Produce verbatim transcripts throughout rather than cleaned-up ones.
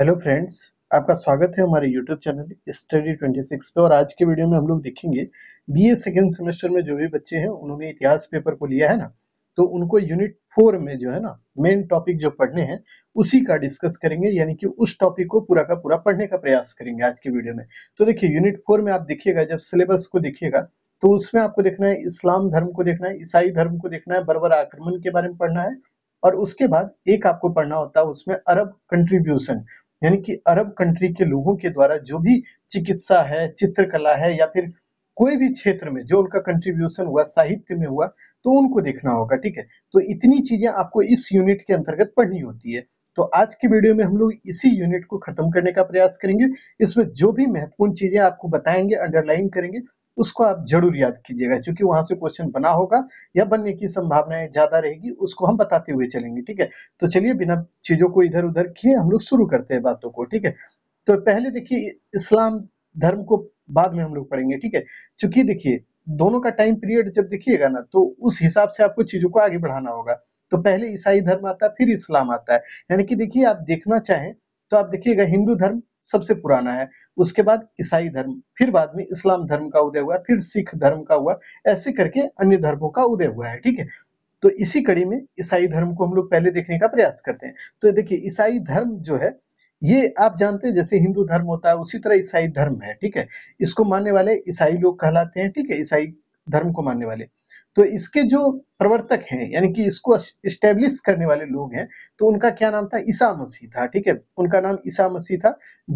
Hello friends, आपका स्वागत है हमारे YouTube channel study twenty six पे। और आज के वीडियो में हम लोग देखेंगे बीए सेकेंड सेमेस्टर में जो भी बच्चे हैं उन्होंने इतिहास पेपर को लिया है ना, तो उनको यूनिट फोर में जो है ना मेन टॉपिक जो पढ़ने हैं उसी का डिस्कस करेंगे, यानी कि उस टॉपिक को पूरा का पूरा पढ़ने का प्रयास करेंगे आज के वीडियो में। तो देखिए यूनिट फोर में आप देखिएगा, जब सिलेबस को देखिएगा तो उसमें आपको देखना है इस्लाम धर्म को देखना है, ईसाई धर्म को देखना है, बर्बर आक्रमण के बारे में पढ़ना है, और उसके बाद एक आपको पढ़ना होता है उसमें अरब कंट्रीब्यूशन, यानी कि अरब कंट्री के लोगों के द्वारा जो भी चिकित्सा है, चित्रकला है, या फिर कोई भी क्षेत्र में जो उनका कंट्रीब्यूशन हुआ, साहित्य में हुआ, तो उनको देखना होगा। ठीक है, तो इतनी चीजें आपको इस यूनिट के अंतर्गत पढ़नी होती है। तो आज के वीडियो में हम लोग इसी यूनिट को खत्म करने का प्रयास करेंगे। इसमें जो भी महत्वपूर्ण चीजें आपको बताएंगे, अंडरलाइन करेंगे, उसको आप जरूर याद कीजिएगा, क्योंकि वहां से क्वेश्चन बना होगा या बनने की संभावनाएं ज्यादा रहेगी, उसको हम बताते हुए चलेंगे। ठीक है, तो चलिए बिना चीजों को इधर उधर किए हम लोग शुरू करते हैं बातों को। ठीक है, तो पहले देखिए इस्लाम धर्म को बाद में हम लोग पढ़ेंगे। ठीक है, चूंकि देखिए दोनों का टाइम पीरियड जब देखिएगा ना, तो उस हिसाब से आपको चीजों को आगे बढ़ाना होगा। तो पहले ईसाई धर्म आता है, फिर इस्लाम आता है, यानी कि देखिए आप देखना चाहें तो आप देखिएगा हिंदू धर्म सबसे पुराना है, उसके बाद ईसाई धर्म, फिर बाद में इस्लाम धर्म का उदय हुआ, फिर सिख धर्म का हुआ, ऐसे करके अन्य धर्मों का उदय हुआ है। ठीक है, तो इसी कड़ी में ईसाई धर्म को हम लोग पहले देखने का प्रयास करते हैं। तो देखिए ईसाई धर्म जो है ये आप जानते हैं, जैसे हिंदू धर्म होता है उसी तरह ईसाई धर्म है। ठीक है, इसको मानने वाले ईसाई लोग कहलाते हैं। ठीक है, ईसाई धर्म को मानने वाले, तो इसके जो प्रवर्तक हैं, यानी कि इसको इस्टेब्लिश करने वाले लोग हैं, तो उनका क्या नाम था? ईसा मसीह था। ठीक है, उनका नाम ईसा मसीह था,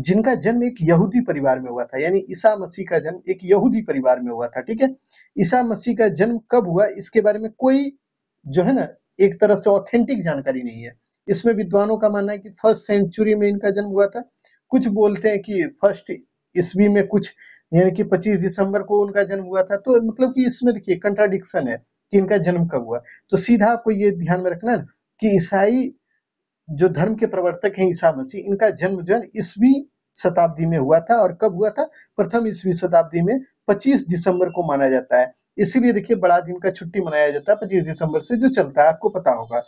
जिनका जन्म एक यहूदी परिवार में हुआ था, यानी ईसा मसीह का जन्म एक यहूदी परिवार में हुआ था। ठीक है, ईसा मसीह का जन्म कब हुआ इसके बारे में कोई जो है ना एक तरह से ऑथेंटिक जानकारी नहीं है। इसमें विद्वानों का मानना है कि फर्स्ट सेंचुरी में इनका जन्म हुआ था, कुछ बोलते हैं कि फर्स्ट ईस्वी में, कुछ यानी कि पच्चीस दिसंबर को उनका जन्म हुआ था। तो मतलब कि इसमें देखिए कंट्राडिक्शन है कि इनका जन्म कब हुआ। तो सीधा आपको ये ध्यान में रखना है कि ईसाई जो धर्म के प्रवर्तक हैं ईसा मसीह, इनका जन्म जो है ईस्वी शताब्दी में हुआ था, और कब हुआ था? प्रथम ईस्वी शताब्दी में पच्चीस दिसंबर को माना जाता है। इसीलिए देखिए बड़ा दिन का छुट्टी मनाया जाता है पच्चीस दिसंबर से, जो चलता है, आपको पता होगा।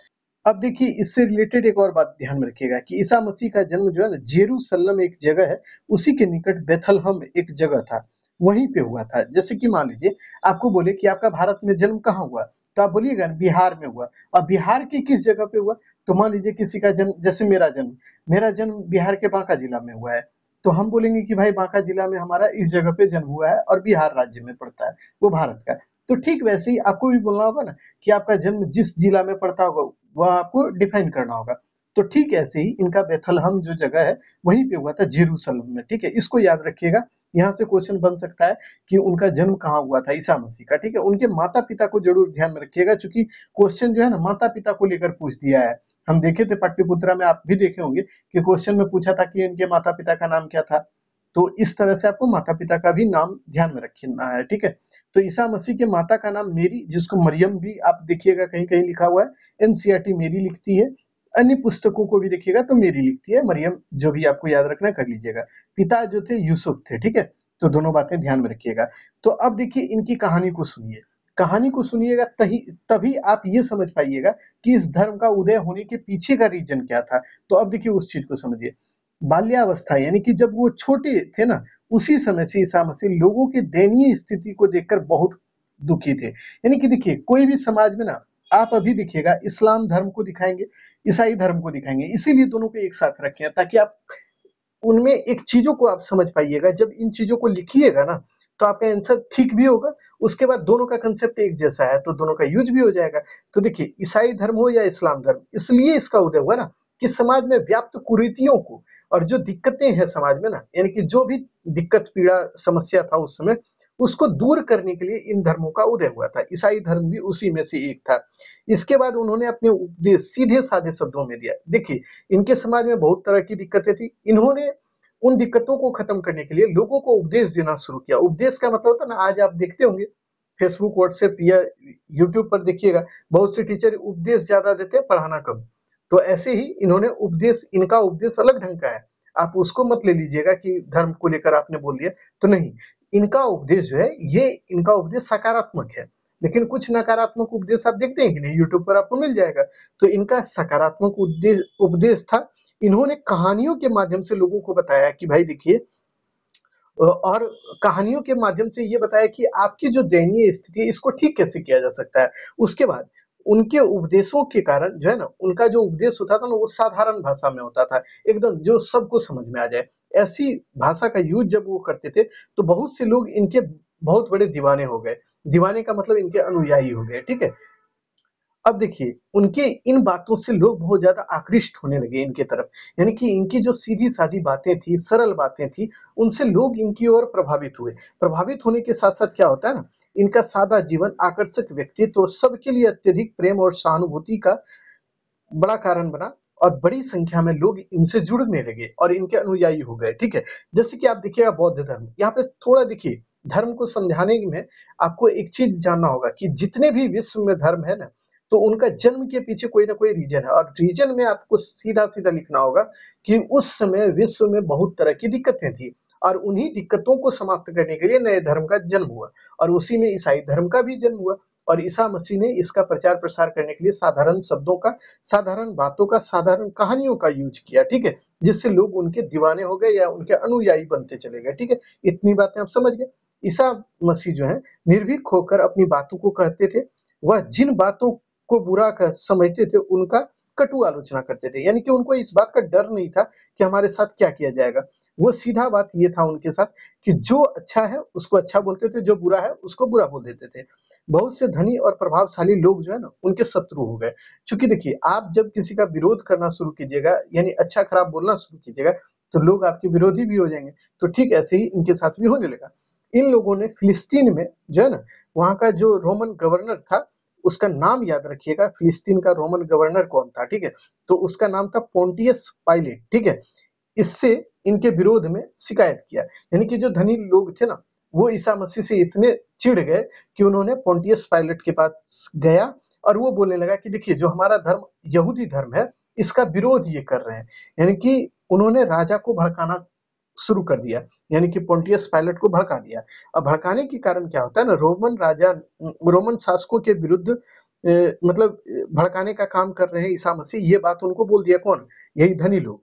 अब देखिए इससे रिलेटेड एक और बात ध्यान में रखिएगा कि ईसा मसीह का जन्म जो है ना जेरूसलम एक जगह है, उसी के निकट बेथलहम एक जगह था, वहीं पे हुआ था। जैसे कि मान लीजिए आपको बोले कि आपका भारत में जन्म कहाँ हुआ, तो आप बोलिएगा बिहार में हुआ। और बिहार के किस जगह पे हुआ? तो मान लीजिए किसी का जन्म, जैसे मेरा जन्म मेरा जन्म बिहार के बांका जिला में हुआ है, तो हम बोलेंगे कि भाई बांका जिला में हमारा इस जगह पे जन्म हुआ है और बिहार राज्य में पड़ता है, वो भारत का। तो ठीक वैसे ही आपको भी बोलना होगा ना कि आपका जन्म जिस जिला में पड़ता होगा वह आपको डिफाइन करना होगा। तो ठीक ऐसे ही इनका बेथलहम जो जगह है वहीं पे हुआ था, जेरूसलम में। ठीक है, इसको याद रखिएगा, यहाँ से क्वेश्चन बन सकता है कि उनका जन्म कहाँ हुआ था ईसा मसीह का। ठीक है, उनके माता पिता को जरूर ध्यान में रखिएगा, चूंकि क्वेश्चन जो है ना माता पिता को लेकर पूछ दिया है। हम देखे थे पाटलिपुत्रा में, आप भी देखे होंगे कि क्वेश्चन में पूछा था कि इनके माता पिता का नाम क्या था। तो इस तरह से आपको माता पिता का भी नाम ध्यान में रखना है। ठीक है, तो ईसा मसीह के माता का नाम मेरी, जिसको मरियम भी आप देखिएगा कहीं कहीं लिखा हुआ है, एनसीईआरटी मेरी लिखती है, अन्य पुस्तकों को भी देखिएगा तो मेरी लिखती है, मरियम, जो भी आपको याद रखना कर लीजिएगा। पिता जो थे यूसुफ थे। ठीक है, तो दोनों बातें ध्यान में रखिएगा। तो अब देखिए इनकी कहानी को सुनिए, कहानी को सुनिएगा तभी आप ये समझ पाइएगा कि इस धर्म का उदय होने के पीछे का रीजन क्या था। तो अब देखिए उस चीज को समझिए। बाल्यावस्था, यानी कि जब वो छोटे थे ना, उसी समय से ईसा मसीह लोगों के दयनीय स्थिति को देखकर बहुत दुखी थे। यानी कि देखिए कोई भी समाज में ना आप अभी देखिएगा इस्लाम धर्म को दिखाएंगे, ईसाई धर्म को दिखाएंगे, इसीलिए दोनों को एक साथ रखें ताकि आप उनमें एक चीजों को आप समझ पाइएगा। जब इन चीजों को लिखिएगा ना तो आपका आंसर ठीक भी होगा, उसके बाद दोनों का कंसेप्ट एक जैसा है तो दोनों का यूज भी हो जाएगा। तो देखिए ईसाई धर्म हो या इस्लाम धर्म, इसलिए इसका उदय हुआ ना कि समाज में व्याप्त कुरीतियों को और जो दिक्कतें हैं समाज में ना, यानी कि जो भी दिक्कत पीड़ा समस्या था उस समय, उसको दूर करने के लिए इन धर्मों का उदय हुआ था। ईसाई धर्म भी उसी में से एक था। इसके बाद उन्होंने अपने उपदेश सीधे साधे शब्दों में दिया। देखिए इनके समाज में बहुत तरह की दिक्कतें थी, इन्होंने उन दिक्कतों को खत्म करने के लिए लोगों को उपदेश देना शुरू किया। उपदेश का मतलब होता है ना, आज आप देखते होंगे फेसबुक, व्हाट्सएप या यूट्यूब पर देखिएगा बहुत से टीचर उपदेश ज्यादा देते हैं, पढ़ाना कम। तो ऐसे ही इन्होंने उपदेश, इनका उपदेश अलग ढंग का है, आप उसको मत ले लीजिएगा कि धर्म को लेकर आपने बोल दिया, तो नहीं, इनका उपदेश जो है ये इनका उपदेश सकारात्मक है। लेकिन कुछ नकारात्मक उपदेश आप देखते हैं कि नहीं, यूट्यूब पर आपको मिल जाएगा। तो इनका सकारात्मक उपदेश उपदेश था, इन्होंने कहानियों के माध्यम से लोगों को बताया कि भाई देखिए, और कहानियों के माध्यम से ये बताया कि आपकी जो दयनीय स्थिति है इसको ठीक कैसे किया जा सकता है। उसके बाद उनके उपदेशों के कारण जो है ना, उनका जो उपदेश होता था ना वो साधारण भाषा में होता था, एकदम जो सबको समझ में आ जाए, ऐसी भाषा का यूज जब वो करते थे तो बहुत से लोग इनके बहुत बड़े दीवाने हो गए। दीवाने का मतलब इनके अनुयायी हो गए, ठीक है। अब देखिए, उनके इन बातों से लोग बहुत ज्यादा आकृष्ट होने लगे इनके तरफ, यानी कि इनकी जो सीधी सादी बातें थी, सरल बातें थी, उनसे लोग इनकी ओर प्रभावित हुए। प्रभावित होने के साथ साथ क्या होता है ना, इनका सादा जीवन, आकर्षक व्यक्तित्व और सबके लिए अत्यधिक प्रेम और सहानुभूति का बड़ा कारण बना और बड़ी संख्या में लोग इनसे जुड़ने लगे और इनके अनुयायी हो गए, ठीक है। जैसे कि आप देखिएगा बौद्ध धर्म, यहाँ पे थोड़ा देखिए धर्म को समझाने में आपको एक चीज जानना होगा कि जितने भी विश्व में धर्म है ना, तो उनका जन्म के पीछे कोई ना कोई रीजन है, और रीजन में आपको सीधा सीधा लिखना होगा कि उस समय विश्व में बहुत तरह की दिक्कतें थी और उन्हीं दिक्कतों को समाप्त करने के लिए नए धर्म का जन्म हुआ, और उसी में ईसाई धर्म का भी जन्म हुआ। और ईसा मसीह ने इसका प्रचार प्रसार करने के लिए साधारण शब्दों का, साधारण बातों का, साधारण कहानियों का यूज किया, ठीक है, जिससे लोग उनके दीवाने हो गए या उनके अनुयायी बनते चले गए, ठीक है। इतनी बातें आप समझ गए। ईसा मसीह जो है निर्भीक होकर अपनी बातों को कहते थे, वह जिन बातों को बुरा कर समझते थे उनका कटु आलोचना करते थे, यानी कि उनको इस बात का डर नहीं था कि हमारे साथ क्या किया जाएगा। वो सीधा बात ये था उनके साथ कि जो अच्छा है उसको अच्छा बोलते थे, जो बुरा है उसको बुरा बोल देते थे। बहुत से धनी और प्रभावशाली लोग जो है ना उनके शत्रु हो गए, क्योंकि देखिए आप जब किसी का विरोध करना शुरू कीजिएगा, यानी अच्छा खराब बोलना शुरू कीजिएगा, तो लोग आपके विरोधी भी हो जाएंगे। तो ठीक ऐसे ही इनके साथ भी होने लगा। इन लोगों ने फिलिस्तीन में जो है ना, वहाँ का जो रोमन गवर्नर था उसका नाम याद रखिएगा, फिलिस्तीन का रोमन गवर्नर कौन था, ठीक है, तो उसका नाम था पोंटियस पाइलेट, ठीक है। इससे इनके विरोध में शिकायत किया, यानी कि जो धनी लोग थे ना वो ईसा मसीह से इतने चिढ़ गए कि उन्होंने पोंटियस पाइलेट के पास गया और वो बोलने लगा कि देखिए जो हमारा धर्म यहूदी धर्म है इसका विरोध ये कर रहे हैं, यानी कि उन्होंने राजा को भड़काना शुरू कर दिया, यानी कि पोंटियस पाइलट को भड़का दिया। अब भड़काने के कारण क्या होता है ना, रोमन राजा, रोमन शासकों के विरुद्ध ए, मतलब भड़काने का काम कर रहे हैं ईसा मसीह, ये बात उनको बोल दिया कौन, यही धनी लोग।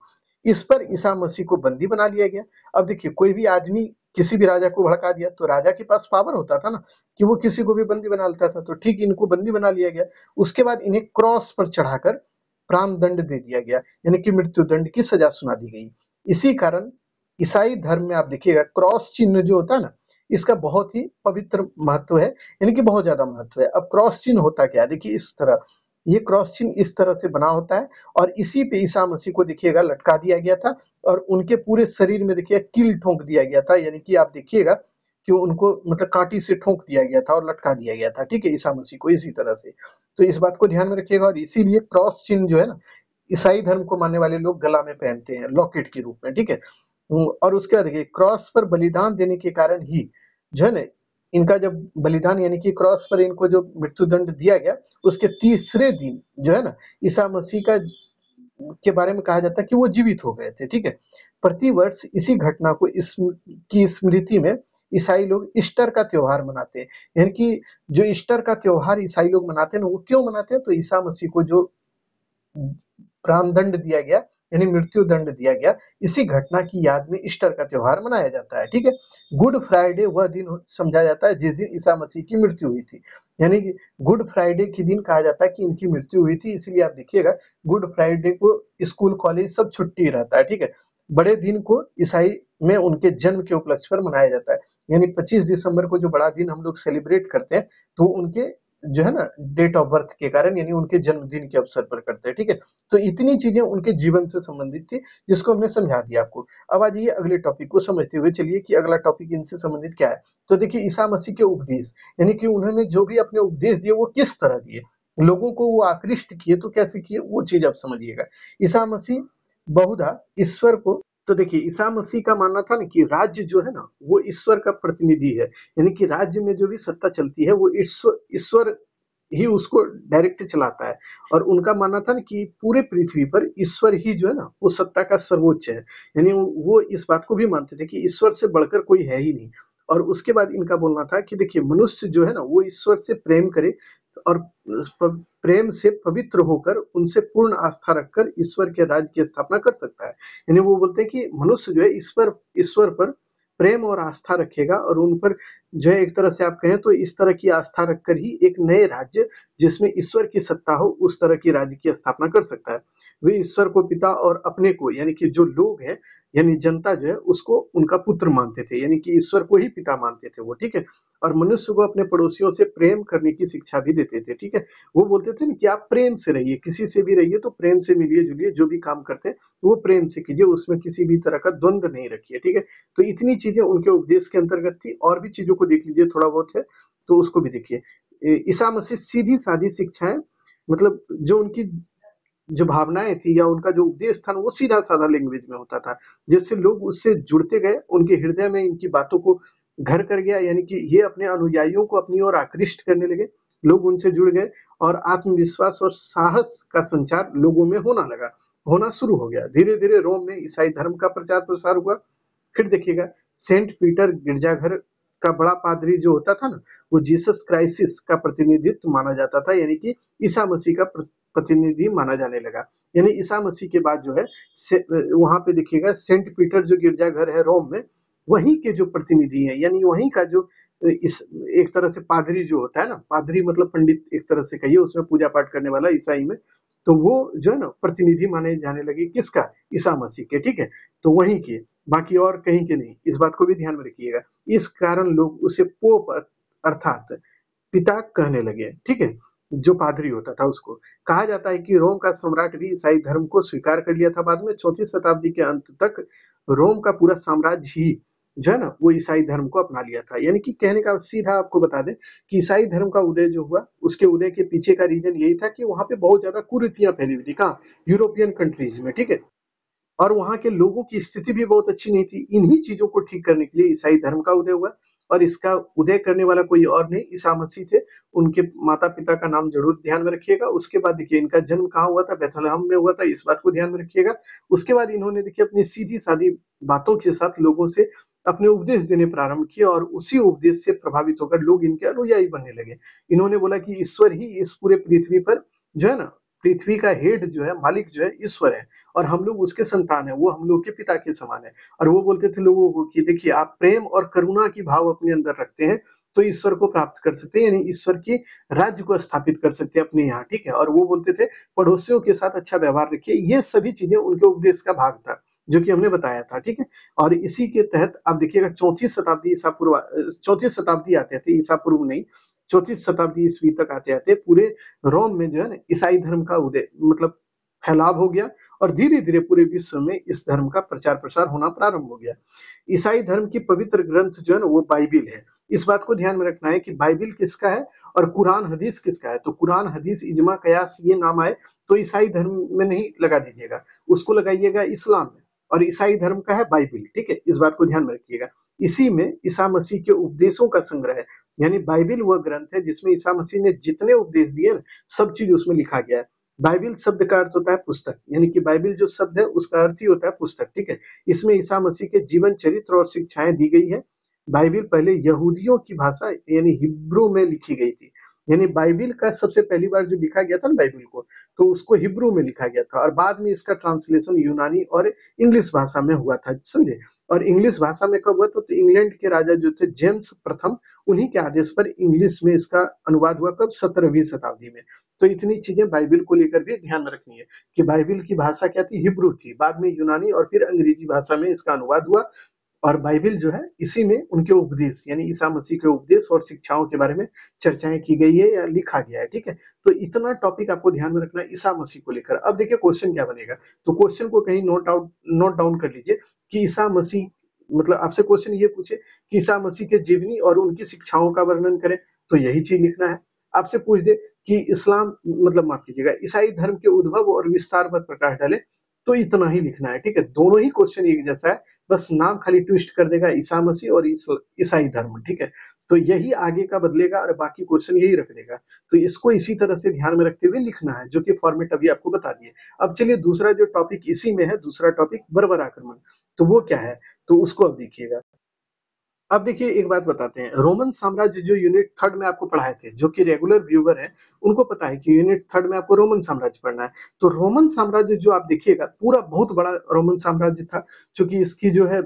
इस पर ईसा मसीह को बंदी बना लिया गया। अब देखिए कोई भी आदमी किसी भी राजा को भड़का दिया तो राजा के पास पावर होता था ना कि वो किसी को भी बंदी बना लेता था, तो ठीक इनको बंदी बना लिया गया। उसके बाद इन्हें क्रॉस पर चढ़ाकर प्राणदंड दे दिया गया, यानी कि मृत्युदंड की सजा सुना दी गई। इसी कारण ईसाई धर्म में आप देखिएगा क्रॉस चिन्ह जो होता है ना, इसका बहुत ही पवित्र महत्व है, यानी कि बहुत ज्यादा महत्व है। अब क्रॉस चिन्ह होता क्या, देखिए इस तरह ये क्रॉस चिन्ह इस तरह से बना होता है, और इसी पे ईसा मसीह को देखिएगा लटका दिया गया था, और उनके पूरे शरीर में देखिए कील ठोंक दिया गया था, यानी कि आप देखिएगा कि उनको मतलब कांटी से ठोंक दिया गया था और लटका दिया गया था, ठीक है, ईसा मसीह को इसी तरह से। तो इस बात को ध्यान में रखिएगा, और इसीलिए क्रॉस चिन्ह जो है ना ईसाई धर्म को मानने वाले लोग गला में पहनते हैं, लॉकेट के रूप में, ठीक है। और उसके बाद देखिए क्रॉस पर बलिदान देने के कारण ही जो है ना, इनका जब बलिदान यानी कि क्रॉस पर इनको जो मृत्युदंड दिया गया, उसके तीसरे दिन जो है ना ईसा मसीह का के बारे में कहा जाता है कि वो जीवित हो गए थे, ठीक है। प्रतिवर्ष इसी घटना को इस की स्मृति में ईसाई लोग ईस्टर का त्योहार मनाते हैं, यानी कि जो ईस्टर का त्योहार ईसाई लोग मनाते हैं ना, वो क्यों मनाते हैं, तो ईसा मसीह को जो प्राणदंड दिया गया यानी मृत्यु दंड दिया गया, इसी घटना की याद में ईस्टर का त्योहार मनाया जाता है, ठीक है। गुड फ्राइडे वह दिन समझा जाता है जिस दिन ईसा मसीह की मृत्यु हुई थी, यानी कि गुड फ्राइडे के दिन कहा जाता है कि इनकी मृत्यु हुई थी, इसीलिए आप देखिएगा गुड फ्राइडे को स्कूल कॉलेज सब छुट्टी रहता है, ठीक है। बड़े दिन को ईसाई में उनके जन्म के उपलक्ष्य पर मनाया जाता है, यानी पच्चीस दिसंबर को जो बड़ा दिन हम लोग सेलिब्रेट करते हैं तो उनके जो है ना डेट ऑफ बर्थ के कारण, यानी उनके जन्मदिन के अवसर पर करते हैं, ठीक है। तो इतनी चीजें उनके जीवन से संबंधित थी जिसको हमने समझा दिया आपको। अब आ जाइए अगले टॉपिक को समझते हुए चलिए कि अगला टॉपिक इनसे संबंधित क्या है। तो देखिए ईसा मसीह के उपदेश, यानी कि उन्होंने जो भी अपने उपदेश दिए वो किस तरह दिए, लोगों को वो आकृष्ट किए तो कैसे किए, वो चीज आप समझिएगा। ईसा मसीह बहुधा ईश्वर को, तो देखिए ईसा मसीह का मानना था ना कि राज्य जो है ना वो ईश्वर का प्रतिनिधि है, यानी कि राज्य में जो भी सत्ता चलती है वो ईश्वर ईश्वर ही उसको डायरेक्ट चलाता है। और उनका मानना था ना कि पूरे पृथ्वी पर ईश्वर ही जो है ना वो सत्ता का सर्वोच्च है, यानी वो इस बात को भी मानते थे कि ईश्वर से बढ़कर कोई है ही नहीं। और उसके बाद इनका बोलना था कि देखिए मनुष्य जो है ना वो ईश्वर से प्रेम करे और प्रेम से पवित्र होकर उनसे पूर्ण आस्था रखकर ईश्वर के राज्य की स्थापना कर सकता है। यानी वो बोलते हैं कि मनुष्य जो है ईश्वर ईश्वर पर प्रेम और आस्था रखेगा और उन पर जो है एक तरह से आप कहें तो इस तरह की आस्था रखकर ही एक नए राज्य जिसमें ईश्वर की सत्ता हो उस तरह की राज्य की स्थापना कर सकता है। वे ईश्वर को पिता और अपने को यानी कि जो लोग हैं यानी जनता जो है उसको उनका पुत्र मानते थे, यानी कि ईश्वर को ही पिता मानते थे वो, ठीक है। और मनुष्य को अपने पड़ोसियों से प्रेम करने की शिक्षा भी देते थे, ठीक है। वो बोलते थे ना कि आप प्रेम से रहिए, किसी से भी रहिए तो प्रेम से मिलिए जुलिए, जो भी काम करते हैं वो प्रेम से कीजिए, उसमें किसी भी तरह का द्वंद्व नहीं रखिए, ठीक है। तो इतनी चीजें उनके उपदेश के अंतर्गत थी। और भी चीजों को देख लीजिए, थोड़ा बहुत है तो उसको भी देखिए। ईसा मसीह सीधी सादी शिक्षाएं, मतलब जो उनकी जो भावनाएं थी या उनका जो उपदेश था वो सीधा साधा लैंग्वेज में होता था, जिससे लोग उससे जुड़ते गए, उनके हृदय में इनकी बातों को घर कर गया, यानी कि ये अपने अनुयायियों को अपनी ओर आकृष्ट करने लगे, लोग उनसे जुड़ गए और आत्मविश्वास और साहस का संचार लोगों में होना लगा, होना शुरू हो गया। धीरे धीरे रोम में ईसाई धर्म का प्रचार प्रसार हुआ। फिर देखिएगा सेंट पीटर गिरजाघर का बड़ा पादरी जो होता था ना वो जीसस क्राइसिस का प्रतिनिधित्व माना जाता था, यानी कि ईसा मसीह का प्रतिनिधि माना जाने लगा। यानी ईसा मसीह के बाद जो है वहां पे देखिएगा सेंट पीटर जो गिरजाघर है रोम में, वहीं के जो प्रतिनिधि हैं यानी वहीं का जो इस एक तरह से पादरी जो होता है ना, पादरी मतलब पंडित एक तरह से कहिए, उसमें पूजा पाठ करने वाला ईसाई में, तो वो जो है ना प्रतिनिधि माने जाने लगे किसका, ईसा मसीह के, ठीक है। तो वहीं के, बाकी और कहीं के नहीं, इस बात को भी ध्यान में रखिएगा। इस कारण लोग उसे पोप अर्थात पिता कहने लगे, ठीक है, जो पादरी होता था उसको। कहा जाता है कि रोम का सम्राट भी ईसाई धर्म को स्वीकार कर लिया था बाद में। चौथी शताब्दी के अंत तक रोम का पूरा साम्राज्य ही जो है ना वो ईसाई धर्म को अपना लिया था। यानी कि कहने का सीधा आपको बता दें कि ईसाई धर्म का उदय जो हुआ उसके उदय के पीछे का रीजन यही था कि वहां पे बहुत ज्यादा कुरीतियां फैली हुई थी, कहाँ, यूरोपियन कंट्रीज में, ठीक है। और वहां के लोगों की स्थिति भी बहुत अच्छी नहीं थी। इन्हीं चीजों को ठीक करने के लिए ईसाई धर्म का उदय हुआ और इसका उदय करने वाला कोई और नहीं, ईसा मसीह थे। उनके माता पिता का नाम जरूर ध्यान में रखिएगा। उसके बाद देखिए इनका जन्म कहाँ हुआ था, बेथलहम में हुआ था, इस बात को ध्यान में रखिएगा। उसके बाद इन्होंने देखिए अपनी सीधी सादी बातों के साथ लोगों से अपने उपदेश देने प्रारंभ किए और उसी उपदेश से प्रभावित होकर लोग इनके अनुयायी बनने लगे। इन्होंने बोला कि ईश्वर ही इस पूरे पृथ्वी पर जो है ना, पृथ्वी का हेड जो है, मालिक जो है ईश्वर है और हम लोग उसके संतान है, वो हम लोग के पिता के समान है। और वो बोलते थे लोगों को कि देखिए आप प्रेम और करुणा की भाव अपने अंदर रखते हैं तो ईश्वर को प्राप्त कर सकते हैं, यानी ईश्वर की राज्य को स्थापित कर सकते हैं अपने यहाँ, ठीक है। और वो बोलते थे पड़ोसियों के साथ अच्छा व्यवहार रखिए। ये सभी चीजें उनके उपदेश का भाग था जो कि हमने बताया था, ठीक है। और इसी के तहत आप देखिएगा चौथी शताब्दी ईसा पूर्व चौथी शताब्दी आते थे ईसा पूर्व नहीं चौथी शताब्दी ईस्वी तक आते आते पूरे रोम में जो है ना ईसाई धर्म का उदय मतलब फैलाव हो गया और धीरे धीरे पूरे विश्व में इस धर्म का प्रचार प्रसार होना प्रारंभ हो गया। ईसाई धर्म की पवित्र ग्रंथ जो है ना वो बाइबिल है। इस बात को ध्यान में रखना है कि बाइबिल किसका है और कुरान हदीस किसका है। तो कुरान हदीस इजमा कयास ये नाम आए तो ईसाई धर्म में नहीं लगा दीजिएगा, उसको लगाइएगा इस्लाम में। और ईसाई धर्म का है बाइबिल, ठीक है, इस बात को ध्यान में रखिएगा। इसी में ईसा मसीह के उपदेशों का संग्रह है, यानी बाइबिल वह ग्रंथ है जिसमें ईसा मसीह ने जितने उपदेश दिए ना सब चीज उसमें लिखा गया है। बाइबिल शब्द का अर्थ होता है पुस्तक, यानी कि बाइबिल जो शब्द है उसका अर्थ ही होता है पुस्तक, ठीक है। इसमें ईसा मसीह के जीवन चरित्र और शिक्षाएं दी गई है। बाइबिल पहले यहूदियों की भाषा यानी हिब्रू में लिखी गई थी, यानी बाइबिल का सबसे पहली बार जो लिखा गया था ना बाइबिल को, तो उसको हिब्रू में लिखा गया था और बाद में इसका ट्रांसलेशन यूनानी और इंग्लिश भाषा में हुआ था, समझे। और इंग्लिश भाषा में कब हुआ था तो इंग्लैंड के राजा जो थे जेम्स प्रथम, उन्हीं के आदेश पर इंग्लिश में इसका अनुवाद हुआ, कब, सत्रहवीं शताब्दी में। तो इतनी चीजें बाइबिल को लेकर भी ध्यान में रखनी है कि बाइबिल की भाषा क्या थी, हिब्रू थी, बाद में यूनानी और फिर अंग्रेजी भाषा में इसका अनुवाद हुआ। और बाइबिल जो है इसी में उनके उपदेश यानी ईसा मसीह के उपदेश और शिक्षाओं के बारे में चर्चाएं की गई है या लिखा गया है, ठीक है। तो इतना टॉपिक आपको ध्यान में रखना है ईसा मसीह को लेकर। अब देखिए क्वेश्चन क्या बनेगा, तो क्वेश्चन को कहीं नोट आउट नोट डाउन कर लीजिए कि ईसा मसीह मतलब आपसे क्वेश्चन ये पूछे कि ईसा मसीह के जीवनी और उनकी शिक्षाओं का वर्णन करें, तो यही चीज लिखना है। आपसे पूछ दे कि इस्लाम मतलब माफ कीजिएगा ईसाई धर्म के उद्भव और विस्तार पर प्रकाश डालें, तो इतना ही लिखना है, ठीक है। दोनों ही क्वेश्चन एक जैसा है, बस नाम खाली ट्विस्ट कर देगा ईसा मसीह और ईसाई धर्म, ठीक है। तो यही आगे का बदलेगा और बाकी क्वेश्चन यही रख देगा। तो इसको इसी तरह से ध्यान में रखते हुए लिखना है, जो कि फॉर्मेट अभी आपको बता दिए। अब चलिए दूसरा जो टॉपिक इसी में है, दूसरा टॉपिक बर्बर आक्रमण, तो वो क्या है तो उसको अब देखिएगा। अब देखिए एक बात बताते हैं, रोमन साम्राज्य जो यूनिट थर्ड में आपको पढ़ाए थे, जो कि रेगुलर व्यूवर हैं, उनको पता है कि यूनिट थर्ड में आपको रोमन साम्राज्य पढ़ना है। तो रोमन साम्राज्य जो आप देखिएगा पूरा बहुत बड़ा रोमन साम्राज्य था, क्योंकि इसकी जो है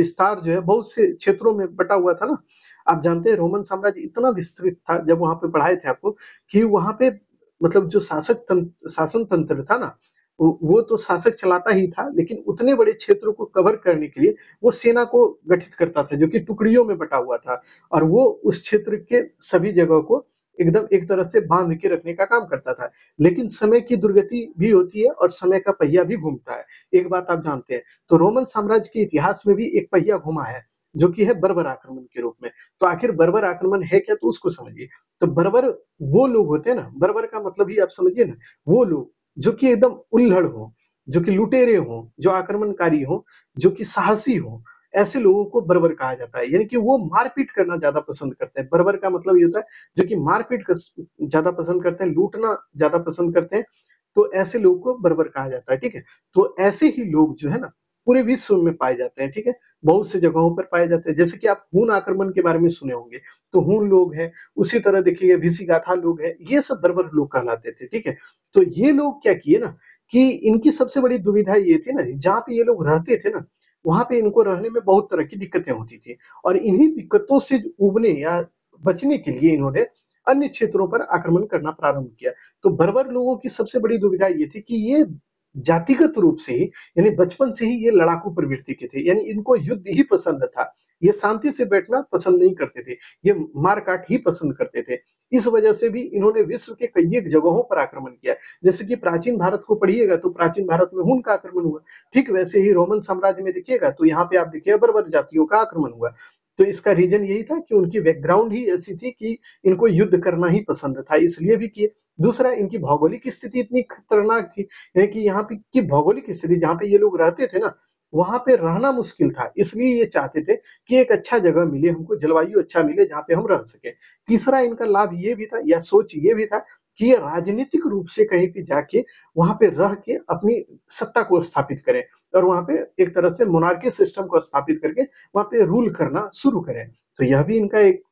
विस्तार जो है बहुत से क्षेत्रों में बटा हुआ था ना। आप जानते हैं रोमन साम्राज्य इतना विस्तृत था जब वहां पे पढ़ाए थे आपको, कि वहां पे मतलब जो शासक तंत्र, शासन तंत्र था ना, वो तो शासक चलाता ही था, लेकिन उतने बड़े क्षेत्रों को कवर करने के लिए वो सेना को गठित करता था, जो कि टुकड़ियों में बटा हुआ था, और वो उस क्षेत्र के सभी जगह को एकदम एक तरह से बांध के रखने का काम करता था। लेकिन समय की दुर्गति भी होती है और समय का पहिया भी घूमता है, एक बात आप जानते हैं। तो रोमन साम्राज्य के इतिहास में भी एक पहिया घूमा है, जो कि है बर्बर आक्रमण के रूप में। तो आखिर बर्बर आक्रमण है क्या, तो उसको समझिए। तो बर्बर वो लोग होते हैं ना, बर्बर का मतलब ही आप समझिए ना, वो लोग जो कि एकदम उल्लड़ हो, जो कि लुटेरे हो, जो आक्रमणकारी हो, जो कि साहसी हो, ऐसे लोगों को बर्बर कहा जाता है। यानी कि वो मारपीट करना ज्यादा पसंद करते हैं। बर्बर का मतलब ये होता है जो कि मारपीट ज्यादा पसंद करते हैं, लूटना ज्यादा पसंद करते हैं, तो ऐसे लोगों को बर्बर कहा जाता है। ठीक है, तो ऐसे ही लोग जो है ना पूरे विश्व में पाए जाते हैं। ठीक है, बहुत से जगहों पर पाए जाते हैं, जैसे कि आप हून आक्रमण के बारे में सुने होंगे, तो हून लोग हैं, उसी तरह देखिए भीसीगाथा लोग हैं, ये सब बर्बर लोग कहलाते थे। ठीक है, तो ये लोग क्या किए ना कि इनकी सबसे बड़ी दुविधा ये थी ना, जहाँ पे ये लोग रहते थे ना, वहां पे इनको रहने में बहुत तरह की दिक्कतें होती थी, और इन्हीं दिक्कतों से उबने या बचने के लिए इन्होंने अन्य क्षेत्रों पर आक्रमण करना प्रारंभ किया। तो बर्बर लोगों की सबसे बड़ी दुविधा ये थी कि ये जातिगत रूप से ही, यानी बचपन से ही ये लड़ाकू प्रवृत्ति के थे, यानी इनको युद्ध ही पसंद था, ये शांति से बैठना पसंद नहीं करते थे, ये मारकाट ही पसंद करते थे। इस वजह से भी इन्होंने विश्व के कई एक जगहों पर आक्रमण किया, जैसे कि प्राचीन भारत को पढ़िएगा तो प्राचीन भारत में हुन का आक्रमण हुआ, ठीक वैसे ही रोमन साम्राज्य में देखिएगा तो यहाँ पे आप देखिएगा बर्बर जातियों का आक्रमण हुआ। तो इसका रीजन यही था कि उनकी बैकग्राउंड ही ऐसी थी कि इनको युद्ध करना ही पसंद था, इसलिए भी किए। दूसरा, इनकी भौगोलिक स्थिति इतनी खतरनाक थी, यानी कि यहाँ पे की भौगोलिक स्थिति जहाँ पे ये लोग रहते थे ना, वहां पे रहना मुश्किल था, इसलिए ये चाहते थे कि एक अच्छा जगह मिले हमको, जलवायु अच्छा मिले जहाँ पे हम रह सके। तीसरा, इनका लाभ ये भी था या सोच ये भी था कि ये राजनीतिक रूप से कहीं पे जाके वहां पे रह के अपनी सत्ता को स्थापित करें, और वहां पे एक तरह से मोनार्की सिस्टम को स्थापित करके वहां पे रूल करना शुरू करें। तो यह भी इनका एक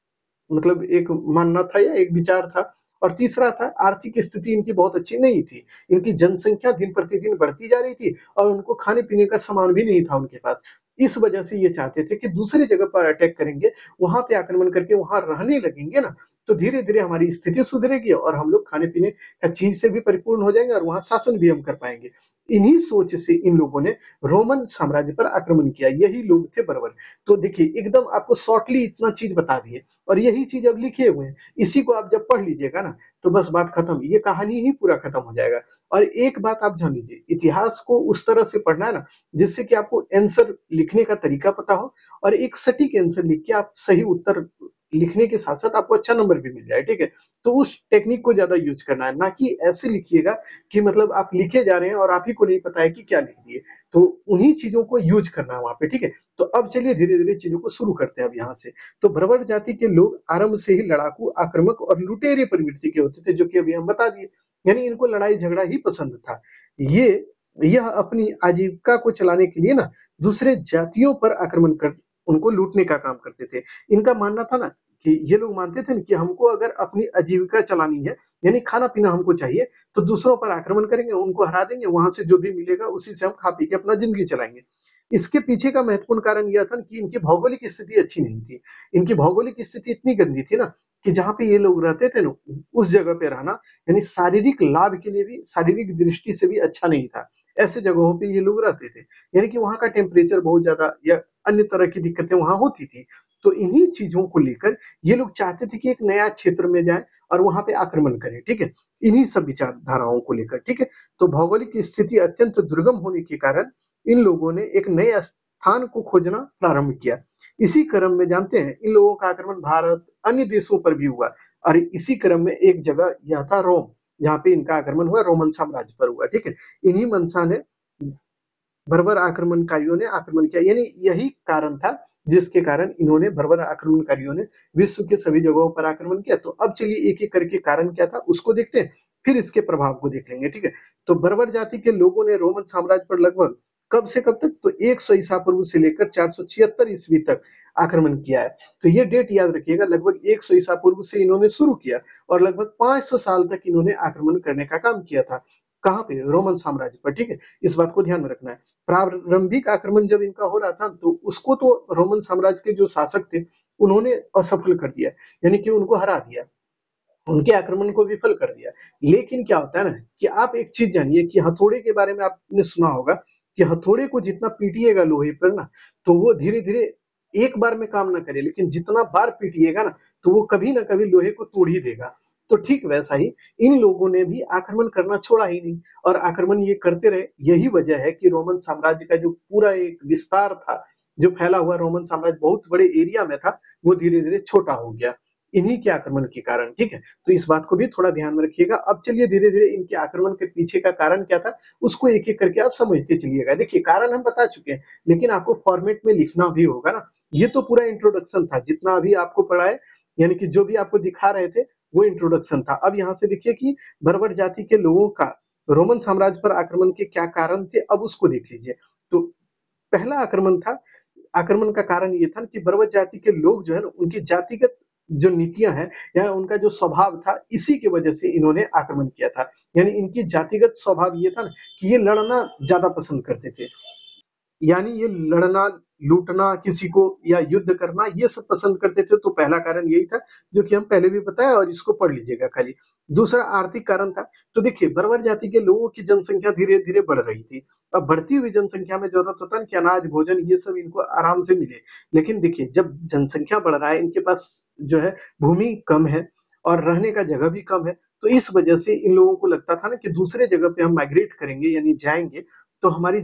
मतलब एक मानना था या एक विचार था। और तीसरा था, आर्थिक स्थिति इनकी बहुत अच्छी नहीं थी, इनकी जनसंख्या दिन प्रतिदिन बढ़ती जा रही थी और उनको खाने पीने का सामान भी नहीं था उनके पास। इस वजह से ये चाहते थे कि दूसरी जगह पर अटैक करेंगे, वहां पे आक्रमण करके वहां रहने लगेंगे ना, तो धीरे धीरे हमारी स्थिति सुधरेगी और हम लोग खाने पीने का चीज से भी परिपूर्ण हो जाएंगे और वहां शासन भी हम कर पाएंगे। इन्हीं सोच से इन लोगों ने रोमन साम्राज्य पर आक्रमण किया, यही लोग थे बर्बर। तो देखिए एकदम आपको शॉर्टली इतना चीज बता दिए, और यही चीज अब लिखे हुए हैं, इसी को आप जब पढ़ लीजिएगा ना तो बस बात खत्म, ये कहानी ही पूरा खत्म हो जाएगा। और एक बात आप जान लीजिए, इतिहास को उस तरह से पढ़ना है ना जिससे कि आपको आंसर लिखने का तरीका पता हो, और एक सटीक आंसर लिख के आप सही उत्तर लिखने के साथ साथ आपको अच्छा नंबर भी मिल जाए। ठीक है, तो उस टेक्निक को ज्यादा यूज करना है, ना कि ऐसे लिखिएगा कि मतलब आप लिखे जा रहे हैं और आप ही को नहीं पता है कि क्या लिख दिए। तो उन्हीं चीजों को यूज करना है वहां पे। ठीक है, तो अब चलिए धीरे धीरे चीजों को शुरू करते हैं अब यहाँ से। तो बर्बर जाति के लोग आरंभ से ही लड़ाकू, आक्रमक और लुटेरे प्रवृत्ति के होते थे, जो कि अभी हम बता दिए, यानी इनको लड़ाई झगड़ा ही पसंद था। ये यह अपनी आजीविका को चलाने के लिए ना दूसरे जातियों पर आक्रमण कर उनको लूटने का काम करते थे। इनका मानना था ना कि ये लोग मानते थे कि हमको अगर अपनी आजीविका चलानी है, यानी खाना पीना हमको चाहिए, तो दूसरों पर आक्रमण करेंगे, उनको हरा देंगे, वहां से जो भी मिलेगा उसी से हम खा पी के अपना जिंदगी चलाएंगे। इसके पीछे का महत्वपूर्ण कारण यह था कि इनकी भौगोलिक स्थिति अच्छी नहीं थी। इनकी भौगोलिक स्थिति इतनी गंदी थी ना कि जहाँ पे ये लोग रहते थे ना, उस जगह पे रहना यानी शारीरिक लाभ के लिए भी, शारीरिक दृष्टि से भी अच्छा नहीं था। ऐसे जगहों पे ये लोग रहते थे, यानी कि वहाँ का टेम्परेचर बहुत ज्यादा या अन्य तरह की दिक्कतें वहाँ होती थी। तो इन्हीं चीजों को लेकर ये लोग चाहते थे कि एक नया क्षेत्र में जाए और वहां पे आक्रमण करें। ठीक है, इन्हीं सब विचारधाराओं को लेकर। ठीक है, तो भौगोलिक स्थिति अत्यंत दुर्गम होने के कारण इन लोगों ने एक नए स्थान को खोजना प्रारंभ किया। इसी क्रम में जानते हैं इन लोगों का आक्रमण भारत अन्य देशों पर भी हुआ, और इसी क्रम में एक जगह यह था रोम, जहाँ पे इनका आक्रमण हुआ, रोमन साम्राज्य पर हुआ। ठीक है, इन्हीं मंशा ने बर्बर आक्रमणकारियों ने आक्रमण किया, यानी यही कारण था जिसके कारण इन्होंने बर्बर आक्रमणकारियों ने विश्व के सभी जगहों पर आक्रमण किया। तो अब चलिए एक एक करके कारण क्या था उसको देखते हैं, फिर इसके प्रभाव को देख लेंगे। ठीक है, तो बर्बर जाति के लोगों ने रोमन साम्राज्य पर लगभग कब से कब तक, तो एक सौ ईसा पूर्व से लेकर चार सौ छिहत्तर ईस्वी तक आक्रमण किया है। तो ये डेट याद रखिएगा, लगभग एक सौ ईसा पूर्व से इन्होंने शुरू किया और लगभग पांच सौ साल तक इन्होंने आक्रमण करने का काम किया था। कहाँ पे? रोमन साम्राज्य पर। ठीक है, इस बात को ध्यान में रखना है। प्रारंभिक आक्रमण जब इनका हो रहा था तो उसको तो रोमन साम्राज्य के जो शासक थे उन्होंने असफल कर दिया, यानी कि उनको हरा दिया, उनके आक्रमण को विफल कर दिया। लेकिन क्या होता है ना कि आप एक चीज जानिए कि हथौड़े के बारे में आपने सुना होगा कि हथौड़े को जितना पीटिएगा लोहे पर ना तो वो धीरे धीरे एक बार में काम ना करे, लेकिन जितना बार पीटिएगा ना तो वो कभी ना कभी लोहे को तोड़ ही देगा। तो ठीक वैसा ही इन लोगों ने भी आक्रमण करना छोड़ा ही नहीं और आक्रमण ये करते रहे। यही वजह है कि रोमन साम्राज्य का जो पूरा एक विस्तार था, जो फैला हुआ रोमन साम्राज्य बहुत बड़े एरिया में था, वो धीरे धीरे छोटा हो गया इन्हीं के आक्रमण के कारण। ठीक है, तो इस बात को भी थोड़ा ध्यान में रखिएगा। अब चलिए धीरे धीरे इनके आक्रमण के पीछे का कारण क्या था उसको एक एक करके आप समझते चलिएगा। देखिए, कारण हम बता चुके हैं, लेकिन आपको फॉर्मेट में लिखना भी होगा ना। ये तो पूरा इंट्रोडक्शन था जितना अभी आपको पढ़ा है, यानी कि जो भी आपको दिखा रहे थे वो इंट्रोडक्शन था। अब यहाँ से देखिए कि बर्बर जाति के लोगों का रोमन साम्राज्य पर आक्रमण के क्या कारण थे, अब उसको देख लीजिए। तो पहला आक्रमण था, आक्रमण का कारण ये था कि बर्बर जाति के लोग जो है ना, उनकी जातिगत जो नीतियां हैं या उनका जो स्वभाव था, इसी के वजह से इन्होंने आक्रमण किया था। यानी इनकी जातिगत स्वभाव ये था ना कि ये लड़ना ज्यादा पसंद करते थे, यानी ये लड़ना, लूटना किसी को या युद्ध करना, ये सब पसंद करते थे। तो पहला कारण यही था जो कि हम पहले भी बताया और इसको पढ़ लीजिएगा खाली। दूसरा आर्थिक कारण था। तो देखिए, बर्बर जाति के लोगों की जनसंख्या धीरे धीरे बढ़ रही थी। अब बढ़ती हुई जनसंख्या में जरूरत होता है कि अनाज, भोजन, ये सब इनको आराम से मिले। लेकिन देखिए, जब जनसंख्या बढ़ रहा है, इनके पास जो है भूमि कम है और रहने का जगह भी कम है, तो इस वजह से इन लोगों को लगता था ना कि दूसरे जगह पे हम माइग्रेट करेंगे, यानी जाएंगे तो हमारी